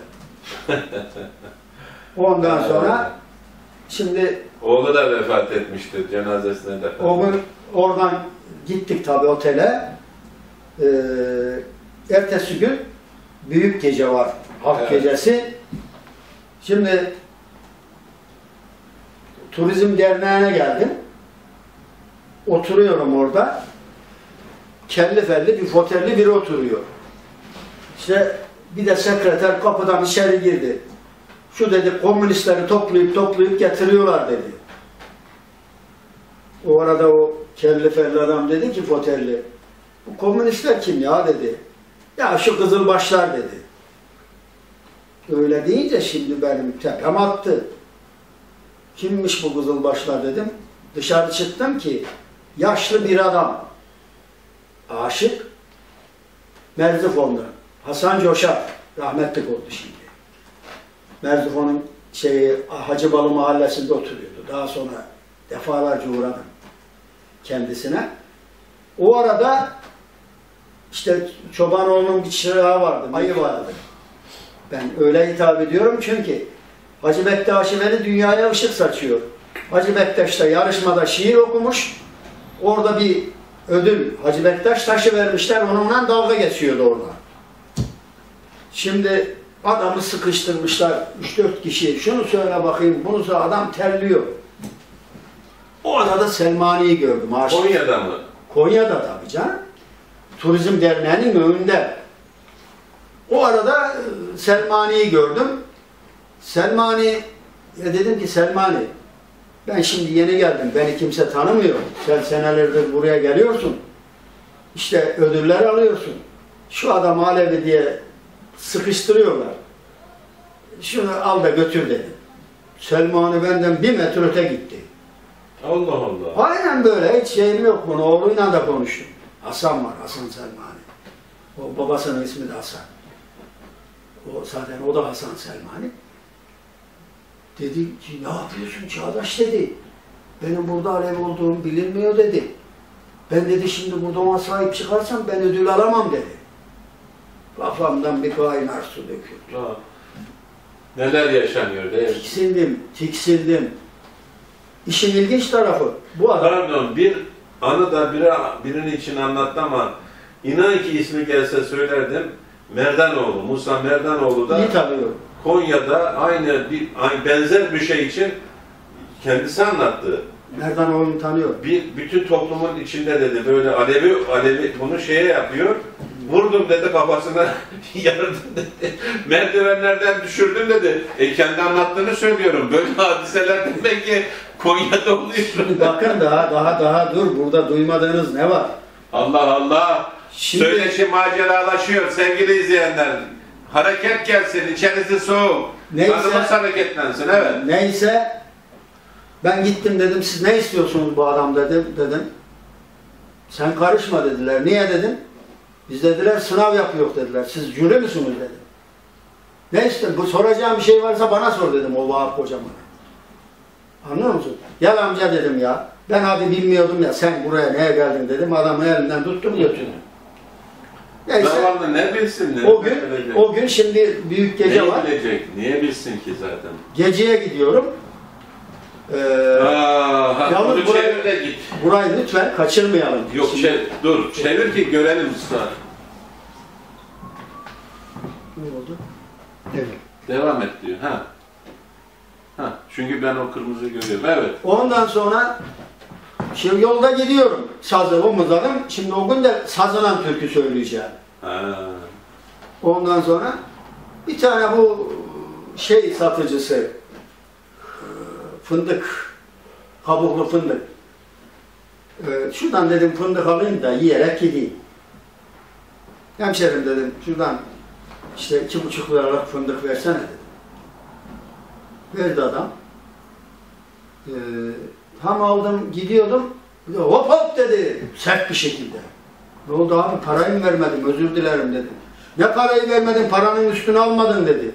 Ondan sonra, şimdi... Oğlu da vefat etmiştir, cenazesine de. O gün oradan gittik tabii otele. Ertesi gün büyük gece var, halk evet. Gecesi. Şimdi Turizm Derneği'ne geldim. Oturuyorum orada. Kelli felli bir fotelli biri oturuyor. İşte bir de sekreter kapıdan içeri girdi. Şu dedi komünistleri toplayıp getiriyorlar dedi. O arada o kelli felli adam dedi ki fotelli, bu komünistler kim ya dedi. Ya şu kızılbaşlar dedi. Öyle deyince şimdi benim tepem attı. Kimmiş bu kızılbaşlar dedim. Dışarı çıktım ki yaşlı bir adam. Aşık. Merzifonlu. Hasan Coşar. Rahmetli oldu şimdi. Merzifon'un Hacıbalı mahallesinde oturuyordu. Daha sonra defalarca uğradım kendisine. O arada işte Çobanoğlu'nun bir çırağı vardı, ayı vardı. Ben öyle hitap ediyorum çünkü Hacı Bektaş beni dünyaya ışık saçıyor. Hacı Bektaş da yarışmada şiir okumuş. Orada bir ödül, Hacı Bektaş taşı vermişler, onunla dalga geçiyordu orada. Şimdi adamı sıkıştırmışlar, 3-4 kişi, şunu söyle bakayım, bunu söyle, adam terliyor. O arada Selmani'yi gördüm. Aşık. Konya'da mı? Konya'da tabii canım. Turizm Derneği'nin önünde. O arada Selmani'yi gördüm. Selmani, dedim ki Selmani, ben şimdi yeni geldim, beni kimse tanımıyor. Sen senelerdir buraya geliyorsun, işte ödüller alıyorsun. Şu adam Alevi diye sıkıştırıyorlar. Şunu al da götür dedim. Selmani benden 1 metre öte gitti. Allah Allah. Aynen böyle, hiç şeyim yok bunu. Oğluyla da konuştum. Hasan var, Hasan Selmani. O babasının ismi de Hasan. O zaten o da Hasan Selmani. Dedi ki, ne yapıyorsun Çağdaş dedi. Benim burada Alev olduğumu bilinmiyor dedi. Ben dedi şimdi burada ona sahip çıkarsam ben ödül alamam dedi. Kafamdan bir kaynar su döküldü. Neler yaşanıyor değil mi? Tiksindim, tiksindim. İşin ilginç tarafı bu adam. Pardon, bir anı da birinin için anlattı ama inan ki ismi gelse söylerdim. Merdanoğlu, Musa Merdanoğlu da Konya'da aynı benzer bir şey için kendisi anlattı. Merdanoğlu'nu tanıyor. Bütün toplumun içinde dedi böyle Alevi bunu şeye yapıyor. Vurdum dedi kafasına, yardım dedi, merdivenlerden düşürdüm dedi. Kendi anlattığını söylüyorum. Böyle hadiseler demek ki Konya'da oluyor. Şimdi bakın daha dur, burada duymadığınız ne var? Allah Allah! Şimdi... Söyleşi maceralaşıyor sevgili izleyenler. Hareket gelsin, içerisi soğuk. Anımız hareketlensin, evet. Neyse, ben gittim dedim, siz ne istiyorsunuz bu adam dedim. Sen karışma dediler, niye dedim. Biz dediler sınav yapıyor dediler. Siz jüri müsünüz dedim. Ne istedim? Bu soracağım bir şey varsa bana sor dedim o Vahap kocaman. Anlıyor musun? Ya amca dedim ya. Ben hadi bilmiyordum ya. Sen buraya neye geldin dedim. Adamı elinden tuttum götürdüm. Neyse. Zavallı ne bilsin ne? O gün şimdi büyük gece ne var. Ne bilecek? Niye bilsin ki zaten? Geceye gidiyorum. Yalnız burayı lütfen kaçırmayalım. Yok şimdi. Dur çevir ki görelim usta. Ne oldu? Evet. Devam et diyor. Ha. Çünkü ben o kırmızıyı görüyorum. Evet. Ondan sonra şimdi yolda gidiyorum. Sazımı mızarım. Şimdi o gün de sazınan türkü söyleyeceğim. Ha. Ondan sonra bir tane bu şey satıcısı. Fındık, kabuklu fındık. Şuradan dedim fındık alayım da yiyerek gideyim. Hemşerim dedim şuradan işte 2,5 liralık fındık versene dedim. Verdi adam. Tam aldım gidiyordum. Hop hop dedi sert bir şekilde. Ne oldu abi parayı mı vermedim özür dilerim dedim. Ne parayı vermedin paranın üstünü almadın dedi.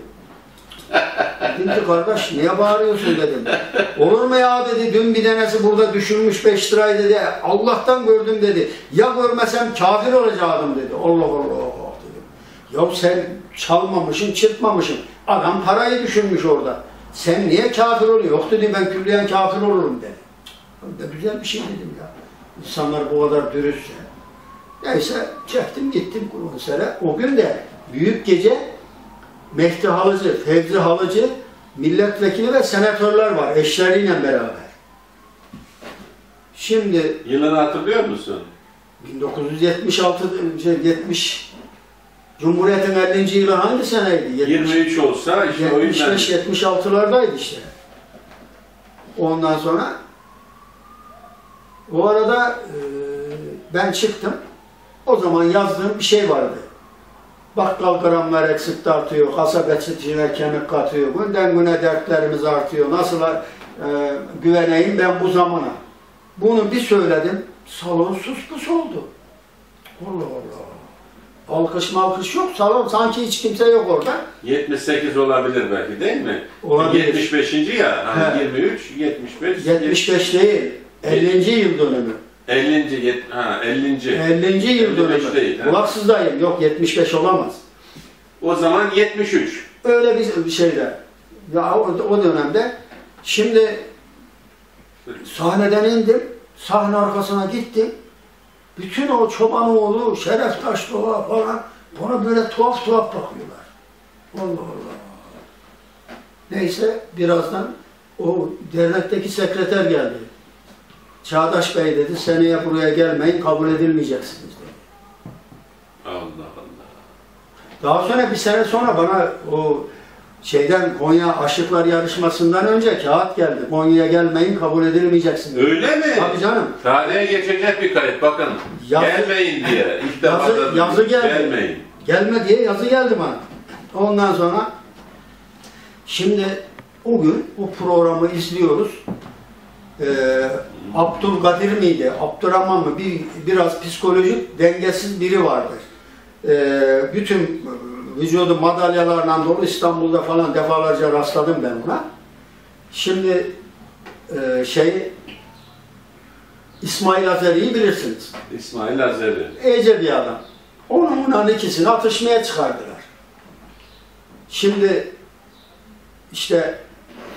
Dedim ki kardeş niye bağırıyorsun dedim. Olur mu ya dedi dün bir denesi burada düşürmüş 5 lirayı dedi. Allah'tan gördüm dedi. Ya görmesem kafir olacaktım dedi. Allah Allah dedim. Ya sen çalmamışsın çırpmamışsın. Adam parayı düşürmüş orada. Sen niye kafir oluyorsun? Yok dedi ben külliyen kafir olurum dedi. Güzel bir şey dedim ya. İnsanlar bu kadar dürüstse. Neyse çektim gittim konsere. O gün de büyük gece Mehdi Halıcı, Fevzi Halıcı, milletvekili ve senatörler var eşleriyle beraber. Şimdi... Yılını hatırlıyor musun? 1976, Cumhuriyet'in 50. yılı hangi seneydi? 23 olsa işte 75-76'lardaydı işte. Ondan sonra... Bu arada ben çıktım. O zaman yazdığım bir şey vardı. Bakkal gramlar eksik tartıyor, kasabetçi içine kemik katıyor, günden güne dertlerimiz artıyor, nasıl güveneyim ben bu zamana? Bunu bir söyledim, salon sus pus oldu. Allah Allah. Alkış malkış yok, salon sanki hiç kimse yok orada. 78 olabilir belki değil mi? Olabilir. 75. ya, hani 23, 75. 75 değil, 50. yıl dönümü. 50. yıl dönümü. Değil, Kulaksızdayım, yok 75 olamaz. O zaman 73. Öyle bir şeyde. Ya o dönemde, şimdi sahneden indim, sahne arkasına gittim. Bütün o Çobanoğlu, Şeref Taşdoğa falan bana böyle tuhaf tuhaf bakıyorlar. Allah Allah. Neyse birazdan o dernekteki sekreter geldi. Çağdaş Bey dedi, seneye buraya gelmeyin, kabul edilmeyeceksiniz dedi. Allah Allah. Daha sonra bir sene sonra bana o şeyden Konya Aşıklar Yarışması'ndan önce kağıt geldi. Konya'ya gelmeyin, kabul edilmeyeceksiniz. Öyle mi? Tabii canım. Tarihe geçecek bir kayıt, bakın. Yazı, gelmeyin diye. Yazı geldi. Gelmeyin. Gelme diye yazı geldi bana. Ondan sonra şimdi o gün bu programı izliyoruz. Abdülkadir miydi? Abdurrahman mı? Biraz psikolojik dengesiz biri vardır. Bütün vücudu madalyalarla dolu, İstanbul'da falan defalarca rastladım ben buna. Şimdi İsmail Azeli'yi bilirsiniz. İsmail Azeli. Ece bir adam. Onun ikisini atışmaya çıkardılar. Şimdi işte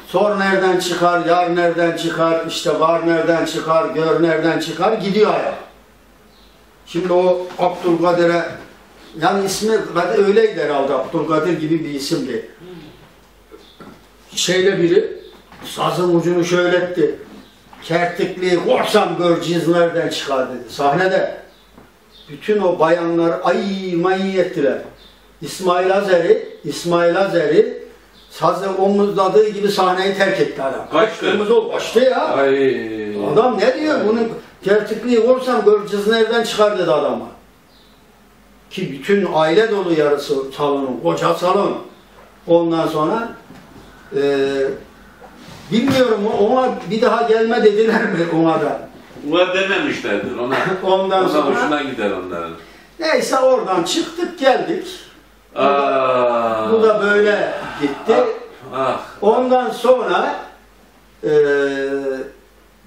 sor nereden çıkar, yar nereden çıkar, işte var nereden çıkar, gör nereden çıkar, gidiyor ya. Şimdi o Abdülkadir'e, yani ismi öyleydi herhalde, Abdülkadir gibi bir isimdi. Biri sazın ucunu şöyle etti. Kertikliği korsam göreceğiz nereden çıkar dedi. Sahnede bütün o bayanlar ay may ettiler. İsmail Azeri sazı omuzladığı gibi sahneyi terk etti adam. Kaçtı ya. Ay. Adam ne diyor? Bunun kertikliği korsam göreceğiz nereden çıkar dedi adama. Ki bütün aile dolu yarısı salonu, koca salon. Ondan sonra bilmiyorum ona bir daha gelme dediler mi ona da? Ona dememişlerdir ona. Ondan sonra hoşuna gider onların. Neyse oradan çıktık geldik. Bu da böyle gitti. Ondan sonra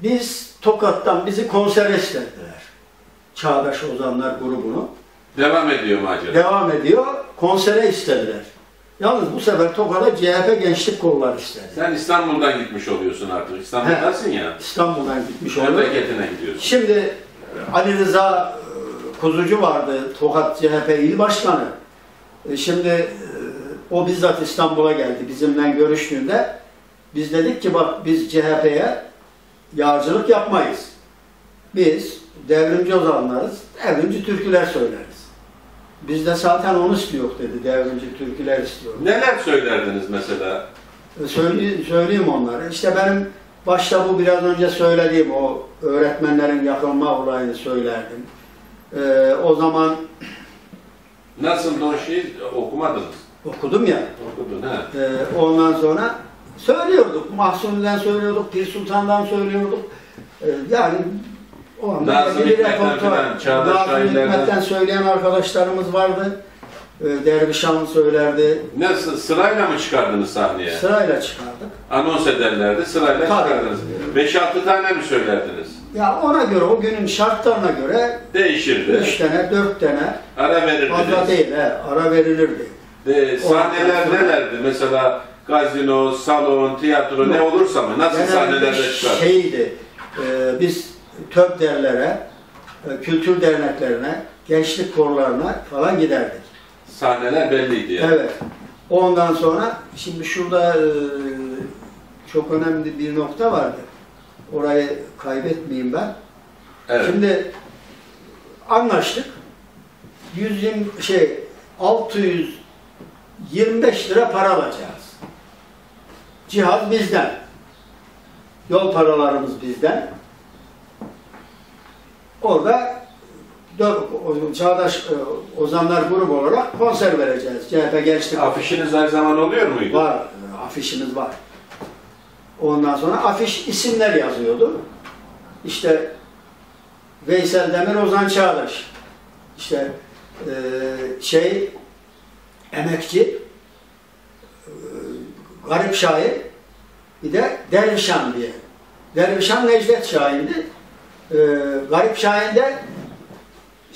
biz Tokat'tan bizi konser istediler. Çağdaş Ozanlar grubunu. Devam ediyor macera. Devam ediyor. Konsere istediler. Yalnız bu sefer Tokat'a CHP gençlik kolları istedi. Sen İstanbul'dan gitmiş oluyorsun artık. İstanbul'dasın ya. İstanbul'dan gitmiş oluyorsun. Memleketine gidiyorsun. Şimdi Ali Rıza Kuzucu vardı. Tokat CHP il başkanı. Şimdi o bizzat İstanbul'a geldi. Bizimle görüştüğünde biz dedik ki bak biz CHP'ye yağcılık yapmayız. Biz devrimci ozanlarız. Devrimci türküler söyleriz. Biz de zaten onu istiyor dedi, devrimci türküler istiyor. Neler söylerdiniz mesela? Söyleyeyim onları. İşte benim başta bu biraz önce söylediğim o öğretmenlerin yakılma olayını söylerdim. O zaman... Nasıl o şiir okumadınız? Okudum ya. Okudun he. Ondan sonra söylüyorduk. Mahsuni'den söylüyorduk, Pir Sultan'dan söylüyorduk. Yani... Nazım Hikmet'ten söyleyen arkadaşlarımız vardı. Dervişan söylerdi. Nasıl? Sırayla mı çıkardınız sahneye? Sırayla çıkardık. Anons ederlerdi, sırayla tabii çıkardınız. 5-6 tane mi söylerdiniz? Ya ona göre, o günün şartlarına göre değişirdi. 3 tane, 4 tane. Ara verirdiniz. Fazla değil, ara verilirdi. Sahneler nelerdi? Mesela gazino, salon, tiyatro ne olursa mı? Nasıl sahnelerde çıkardı? Biz töpderlere, kültür derneklerine, gençlik korlarına falan giderdik. Sahneler belliydi yani. Evet. Ondan sonra, şimdi şurada çok önemli bir nokta vardı. Orayı kaybetmeyeyim ben. Evet. Şimdi anlaştık. 625 lira para alacağız. Cihaz bizden. Yol paralarımız bizden. Orada Çağdaş Ozanlar grubu olarak konser vereceğiz. CHP gençlik. Afişiniz her zaman oluyor muydu? Var. Afişimiz var. Ondan sonra afiş isimler yazıyordu. İşte Veysel Demir, Ozan Çağdaş. İşte Emekçi, Garip Şahin, bir de Dervişan diye. Dervişan Necdet Şahin'di. Garip Şahin'de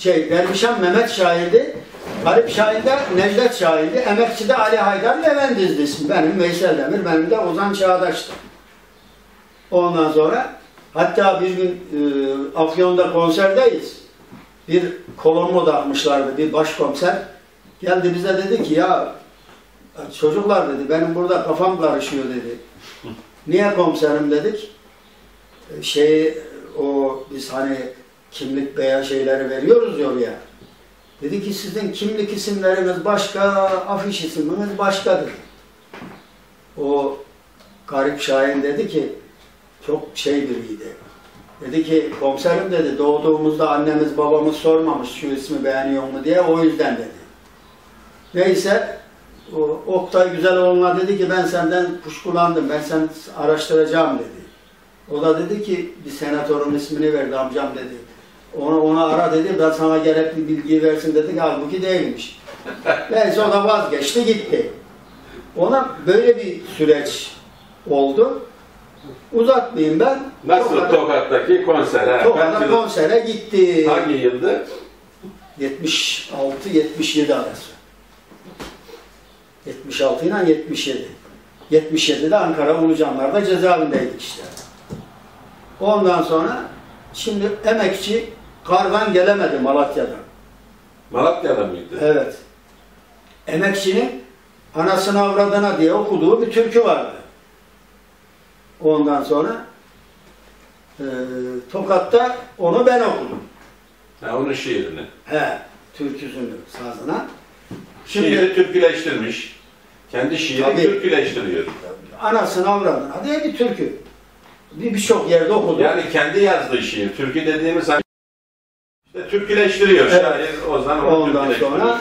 Dervişan Mehmet Şahin'di. Garip Şahin'de Necdet Şahin'di. Emekçi'de Ali Haydar Leventiz'di ismi. Benim Veysel Demir, benim de Ozan Çağdaş'tı. Ondan sonra hatta bir gün Afyon'da konserdeyiz. Bir kolonmu dağıtmışlardı, bir başkomiser. Geldi bize dedi ki ya çocuklar dedi, benim burada kafam karışıyor dedi. Niye komiserim dedik. Biz hani kimlik veya şeyleri veriyoruz diyor ya. Dedi ki sizin kimlik isimleriniz başka, afiş isiminiz başkadır. O Garip Şahin dedi ki çok biriydi. Dedi ki komiserim dedi, doğduğumuzda annemiz babamız sormamış şu ismi beğeniyor mu diye, o yüzden dedi. Neyse Oktay Güzeloğlu'na dedi ki ben senden kuşkulandım, ben seni araştıracağım dedi. O da dedi ki bir senatörün ismini verdi amcam dedi. Ona ara dedi, ben sana gerekli bilgiyi versin dedi. Halbuki değilmiş. Neyse o da vazgeçti gitti. Ona böyle bir süreç oldu. Uzatmayayım ben. Nasıl Tokat'taki konsere? Tokat'ta konsere gitti. Hangi yıldı? 76-77 arası. 76 ile 77. 77'de Ankara Ulucanlar'da cezaevindeydik işte. Ondan sonra şimdi emekçi kargan gelemedi Malatya'dan. Malatya'da mıydı? Evet. Emekçinin anasına avradına diye okuduğu bir türkü vardı. Ondan sonra Tokat'ta onu ben okudum. Ha, onun şiirini. He, türküsünü, sazına. Şimdi, şiiri türküleştirmiş. Kendi şiirini türküleştiriyor. Anasına avradına diye bir türkü. Birçok yerde okudum. Yani kendi yazdığı şiir. Türkü dediğimiz hani türküleştiriyor. Evet. Şair Ozan ondan sonra.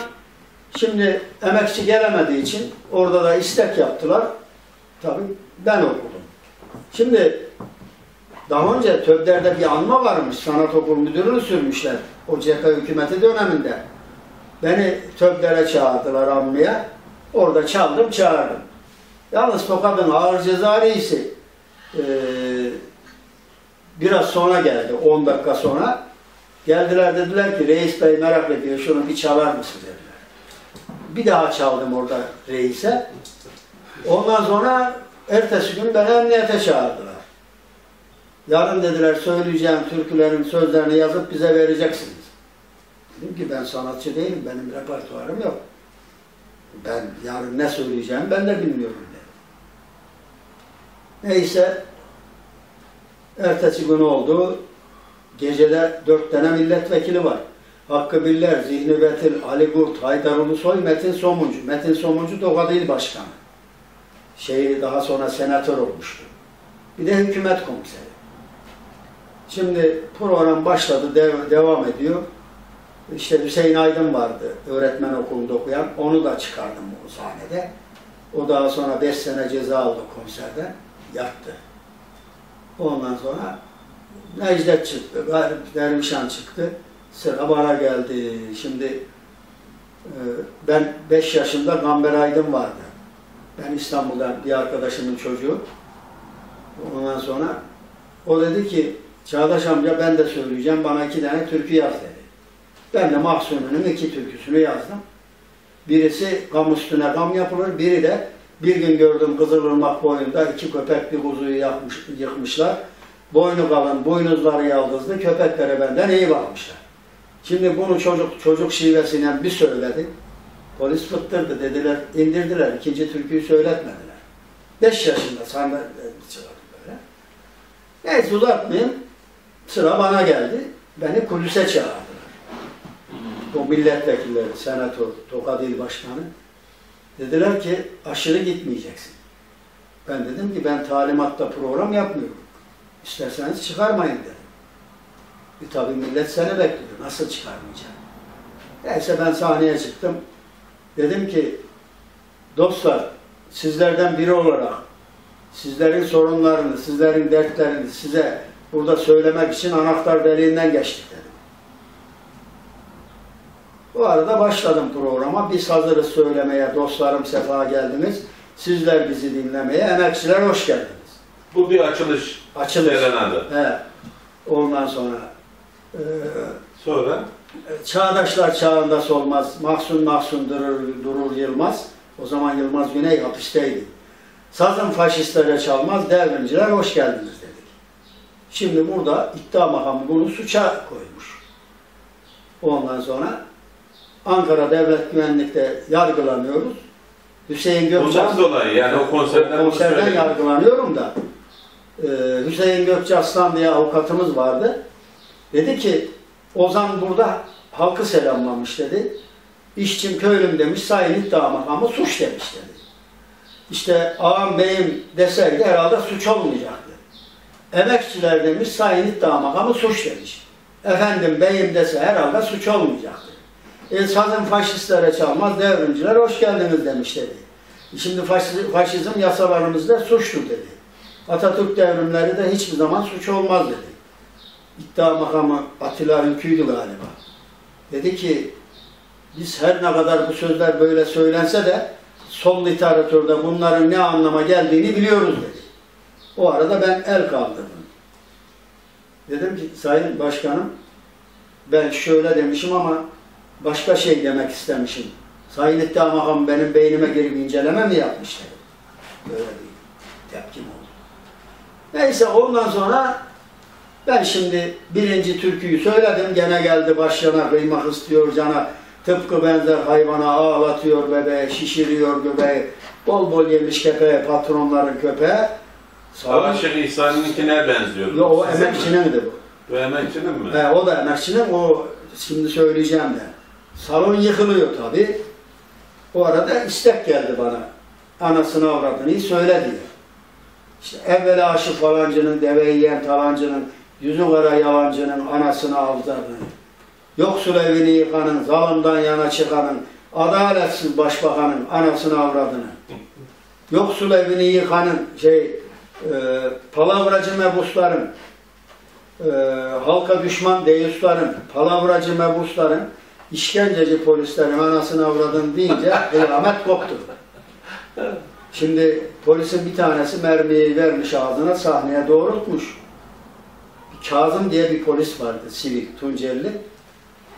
Şimdi emekçi gelemediği için orada da istek yaptılar. Tabii ben okudum. Şimdi daha önce Töbder'de bir anma varmış. Sanat okul müdürünü sürmüşler. O CK hükümeti döneminde. Beni Töbder'e çağırdılar anmaya. Orada çaldım çağırdım. Yalnız Tokat'ın ağır ceza reisi biraz sonra geldi, 10 dakika sonra geldiler, dediler ki reis bey merak ediyor, şunu bir çalar mısın dediler. Bir daha çaldım orada reise. Ondan sonra ertesi gün beni emniyete çağırdılar. Yarın dediler söyleyeceğim türkülerin sözlerini yazıp bize vereceksiniz. Dedim ki ben sanatçı değilim, benim repertuarım yok. Ben yarın ne söyleyeceğim ben de bilmiyorum. Neyse, ertesi gün oldu, gecede 4 tane milletvekili var. Hakkı Biller, Zihni Betil, Ali Kurt, Haydar Ulusoy, Metin Somuncu. Metin Somuncu Tokat İl Başkanı. Daha sonra senatör olmuştu. Bir de hükümet komiseri. Şimdi program başladı, devam ediyor. Hüseyin Aydın vardı, öğretmen okulunda okuyan, onu da çıkardım bu sahnede. O daha sonra 5 sene ceza aldı komiserden, yattı. Ondan sonra Necdet çıktı, Dervişan çıktı, sıra bana geldi. Şimdi ben 5 yaşında Gamber Aydın vardı. Ben İstanbul'dan bir arkadaşımın çocuğu. Ondan sonra o dedi ki Çağdaş amca ben de söyleyeceğim, bana 2 tane türkü yaz dedi. Ben de Mahsun'un 2 türküsünü yazdım. Birisi gam üstüne gam yapılır, biri de bir gün gördüm Kızılırmak boyunda 2 köpek bir kuzuyu yıkmışlar. Boynu kalın, boynuzları yaldızlı, köpeklere benden iyi bakmışlar. Şimdi bunu çocuk şivesiyle bir söyledi. Polis fıttırdı dediler, indirdiler, 2. türküyü söyletmediler. 5 yaşında sandalye çıkardı böyle. Neyse uzatmayayım, sıra bana geldi, beni kulise çağırdı. O milletvekilleri, senatör, Tokat İl Başkanı dediler ki aşırı gitmeyeceksin. Ben dedim ki ben talimatta program yapmıyorum. İsterseniz çıkarmayın dedim. Tabii millet seni bekliyor. Nasıl çıkarmayacağım? Neyse ben sahneye çıktım. Dedim ki dostlar sizlerden biri olarak sizlerin sorunlarını, sizlerin dertlerini size burada söylemek için anahtar deliğinden geçtik dedim. Bu arada başladım programa. Biz hazırız söylemeye, dostlarım sefa geldiniz. Sizler bizi dinlemeye, emekçiler hoş geldiniz. Bu bir açılış. Açılış. Evet. Ondan sonra. Sonra? Çağdaşlar çağında solmaz, mahzun mahzun durur Yılmaz. O zaman Yılmaz Güney hapisteydi. Sazın faşistlere çalmaz, devrimciler hoş geldiniz dedik. Şimdi burada iddia makamı bunu suça koymuş. Ondan sonra Ankara Devlet Güvenlik'te yargılanıyoruz. Hüseyin Gökças'tan dolayı yani o konserden yargılanıyorum da Hüseyin Gökças'tan diye avukatımız vardı. Dedi ki Ozan burada halkı selamlamış dedi. İşçim köylüm demiş, sayın iddia makamı suç demiş dedi. İşte ağam beyim deseydi herhalde suç olmayacaktı. Emekçiler demiş, sayın iddia makamı suç demiş. Efendim beyim dese herhalde suç olmayacaktı. Sazın faşistlere çalmaz, devrimciler hoş geldiniz demiş dedi. Şimdi faşizm yasalarımızda suçtur dedi. Atatürk devrimleri de hiçbir zaman suç olmaz dedi. İddia makamı Atilla Ülkü'ydü galiba. Dedi ki biz her ne kadar bu sözler böyle söylense de sol literatürde bunların ne anlama geldiğini biliyoruz dedi. O arada ben el kaldırdım. Dedim ki sayın başkanım ben şöyle demişim ama başka şey demek istemişim. Sayın iddia makamı benim beynime girip inceleme mi yapmış dedi. Böyle bir tepkim oldu. Neyse ondan sonra ben şimdi birinci türküyü söyledim. Gene geldi başyana kıymak istiyor cana. Tıpkı benzer hayvana ağlatıyor bebeği, şişiriyor göbeği. Bol bol yemiş kepeği, patronların köpeği. Savaşın İhsani'ninkine benziyor. Yo, o emekçinin de bu. O emekçinin mi? He, o da emekçinin. O şimdi söyleyeceğim de. Salon yıkılıyor tabi. O arada istek geldi bana. Anasını avradını söyle diyor. İşte evvela aşı falancının, deve yiyen talancının, yüzü kara yalancının anasını avradını. Yoksul evini yıkanın, zalımdan yana çıkanın, adaletsiz başbakanın anasını avradını. Yoksul evini yıkanın, palavracı mebusların, halka düşman deyusların, palavracı mebusların, işkenceci polislerin anasını avradın deyince kıyamet koptu. Şimdi polisin bir tanesi mermiyi vermiş ağzına, sahneye doğrultmuş. Kazım diye bir polis vardı, sivil, Tunceli.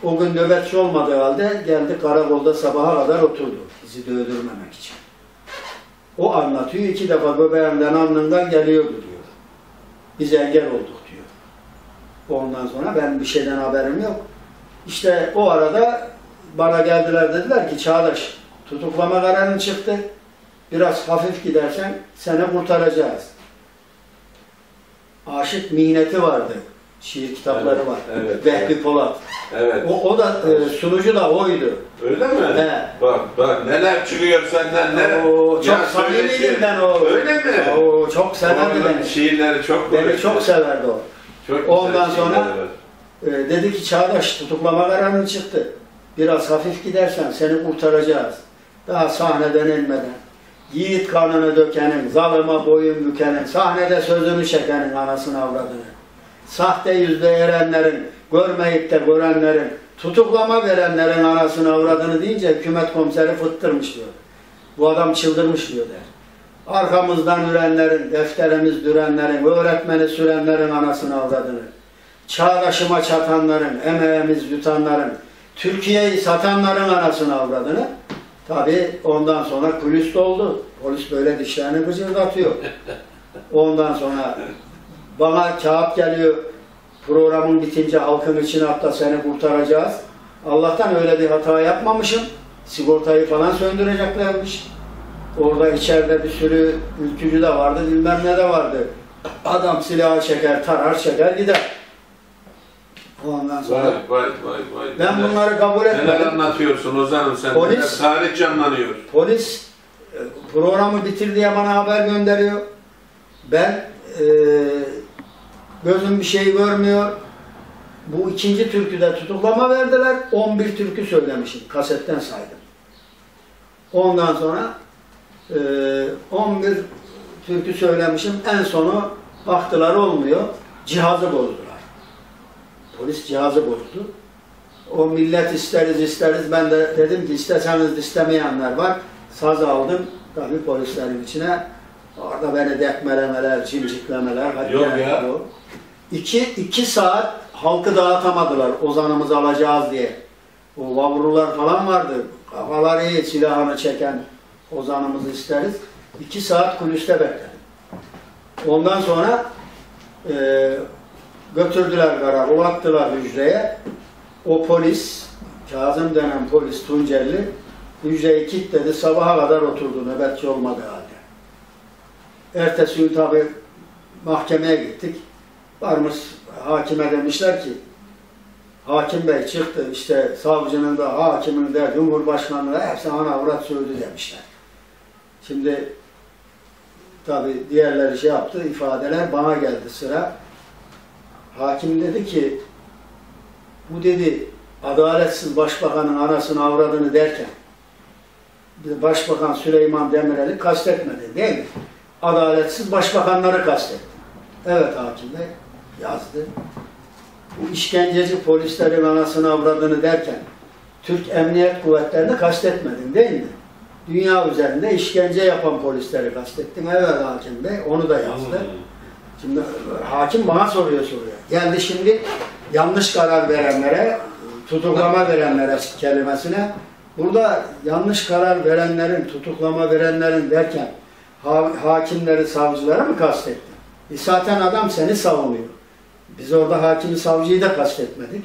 O gün nöbetçi olmadığı halde geldi karakolda sabaha kadar oturdu. Bizi de öldürmemek için. O anlatıyor, 2 defa göbeğimden alnından geliyordu diyor. Biz engel olduk diyor. Ondan sonra ben bir şeyden haberim yok. İşte o arada bana geldiler dediler ki Çağdaş tutuklama kararın çıktı. Biraz hafif gidersen seni kurtaracağız. Aşık Mihneti vardı. Şiir kitapları var. Evet, Vehbi Polat. Evet. O da sunucu da oydu. Öyle mi? He. Bak neler çıkıyor senden ne? Çok samimiydim ben o. Öyle mi? O çok severdi beni. Şiirleri çok beni çok severdi o. Çok ondan sonra dedi ki Çağdaş tutuklama kararı çıktı. Biraz hafif gidersen seni kurtaracağız. Daha sahneden inmeden. Yiğit kanını dökenin, zalıma boyun bükenin, sahnede sözünü çekenin anasını avradını. Sahte yüzde erenlerin, görmeyip de görenlerin, tutuklama verenlerin anasını avradını deyince hükümet komiseri fıttırmış diyor. Bu adam çıldırmış diyor der. Arkamızdan ürenlerin, defterimiz dürenlerin, öğretmeni sürenlerin anasını avradını. Çağdaşıma çatanların, emeğimiz yutanların, Türkiye'yi satanların anasını avradını. Tabii ondan sonra kulis doldu. Polis böyle dişlerini gıcırdatıyor. Ondan sonra bana kağıt geliyor, programın bitince halkın içine hatta seni kurtaracağız. Allah'tan öyle bir hata yapmamışım. Sigortayı falan söndüreceklermiş. Orada içeride bir sürü ülkücü de vardı, bilmem ne de vardı. Adam silahı çeker, tarar çeker gider. Ondan sonra vay. Ben bunları kabul etmedim. Neler anlatıyorsun Ozan'ım sen? Polis, tarih canlanıyor. Polis programı bitir diye bana haber gönderiyor. Ben gözüm bir şey görmüyor. Bu 2. türküde tutuklama verdiler. 11 türkü söylemişim. Kasetten saydım. Ondan sonra 11 türkü söylemişim. En sonu baktılar olmuyor. Cihazı bozdular. Polis cihazı bozdu. O millet isteriz, ben de dedim ki isteseniz istemeyenler var. Saz aldım, tabii polislerin içine. Orada beni dekmelemeler, cimciklemeler. Yok ya. İki saat halkı dağıtamadılar, Ozan'ımızı alacağız diye. O lavrular falan vardı, kafaları iyi, silahını çeken Ozan'ımızı isteriz. 2 saat kulüste bekledim. Ondan sonra götürdüler karakola, attılar hücreye. O polis, Kazım denen polis, Tuncelli, hücreyi kilitledi, sabaha kadar oturdu, nöbetçi olmadı halde. Ertesi gün tabi mahkemeye gittik. Varmış hakime demişler ki, hakim bey çıktı, işte savcının da, hakimin de, cumhurbaşkanının da hepsi ana avrat sövdü demişler. Şimdi tabi diğerleri şey yaptı, ifadeler bana geldi sıra. Hakim dedi ki, bu dedi adaletsiz başbakanın anasını avradını derken, başbakan Süleyman Demirel'i kastetmedi değil mi? Adaletsiz başbakanları kastetti. Evet hakim bey yazdı. Bu işkenceci polislerin anasını avradını derken, Türk Emniyet Kuvvetleri'ni kastetmedin değil mi? Dünya üzerinde işkence yapan polisleri kastettin. Evet hakim bey, onu da yazdı. Şimdi hakim bana soruyor. Geldi şimdi yanlış karar verenlere, tutuklama verenlere kelimesine. Burada yanlış karar verenlerin, tutuklama verenlerin derken hakimleri, savcıları mı kastettin? Zaten adam seni savunuyor. Biz orada hakimi, savcıyı da kastetmedik.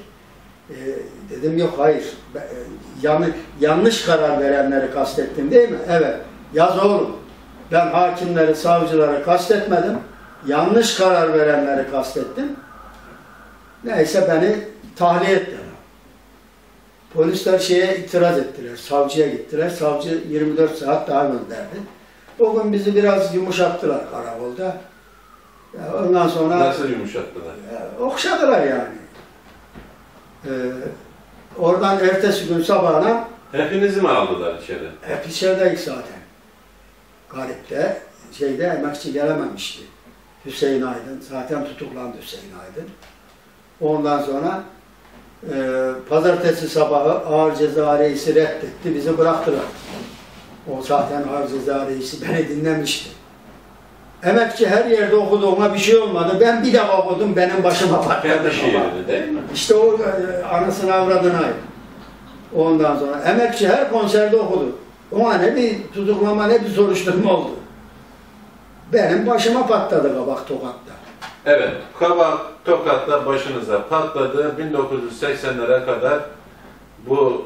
Dedim yok hayır, yanlış karar verenleri kastettim değil mi? Evet, yaz oğlum. Ben hakimleri, savcıları kastetmedim. Yanlış karar verenleri kastettim. Neyse beni tahliye ettiler. Polisler şeye itiraz ettiler, savcıya gittiler. Savcı 24 saat daha gönderdi. O gün bizi biraz yumuşattılar karakolda. Ondan sonra... Nasıl yumuşattılar? Okşadılar yani. Oradan ertesi gün sabahına... Hepinizi mi aldılar içeri? Hep içerideydik zaten. Garip'te, şeyde emekçi gelememişti. Hüseyin Aydın, zaten tutuklandı Hüseyin Aydın. Ondan sonra pazartesi sabahı ağır ceza reisi reddetti, bizi bıraktılar. O zaten ağır ceza reisi beni dinlemişti. Emekçi her yerde okudu, ona bir şey olmadı. Ben bir defa okudum, benim başıma patladı. İşte o anasını avradına. Ondan sonra emekçi her konserde okudu. Ona ne bir tutuklama, ne bir soruşturma oldu. Benim başıma patladı kabak Tokat'ta. Evet, kabak Tokat'ta başınıza patladı. 1980'lere kadar bu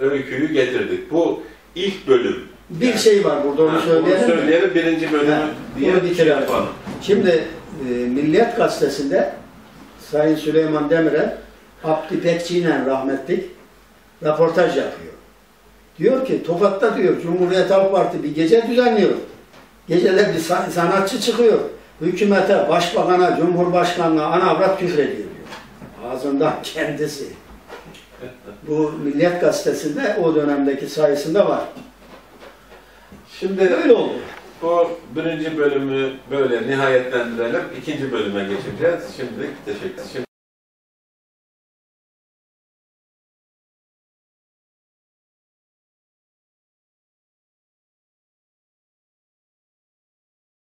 öyküyü getirdik. Bu ilk bölüm. Bir yani, şey var burada, onu söyleyelim. 1. bölümü diye bitirelim. Şimdi Milliyet Gazetesi'nde Sayın Süleyman Demirel, Abdi Pekçi'yle rahmetlik raportaj yapıyor. Diyor ki Tokat'ta diyor Cumhuriyet Halk Parti bir gece düzenliyor. Geceler bir sanatçı çıkıyor. Hükümete, başbakana, cumhurbaşkanına ana avrat küfrediyor diyor. Ağzından kendisi. Bu Milliyet Gazetesi'nde o dönemdeki sayısında var. Şimdi öyle oldu. Bu 1. bölümü böyle nihayetlendirelim. 2. bölüme geçeceğiz. Şimdi teşekkür ederim.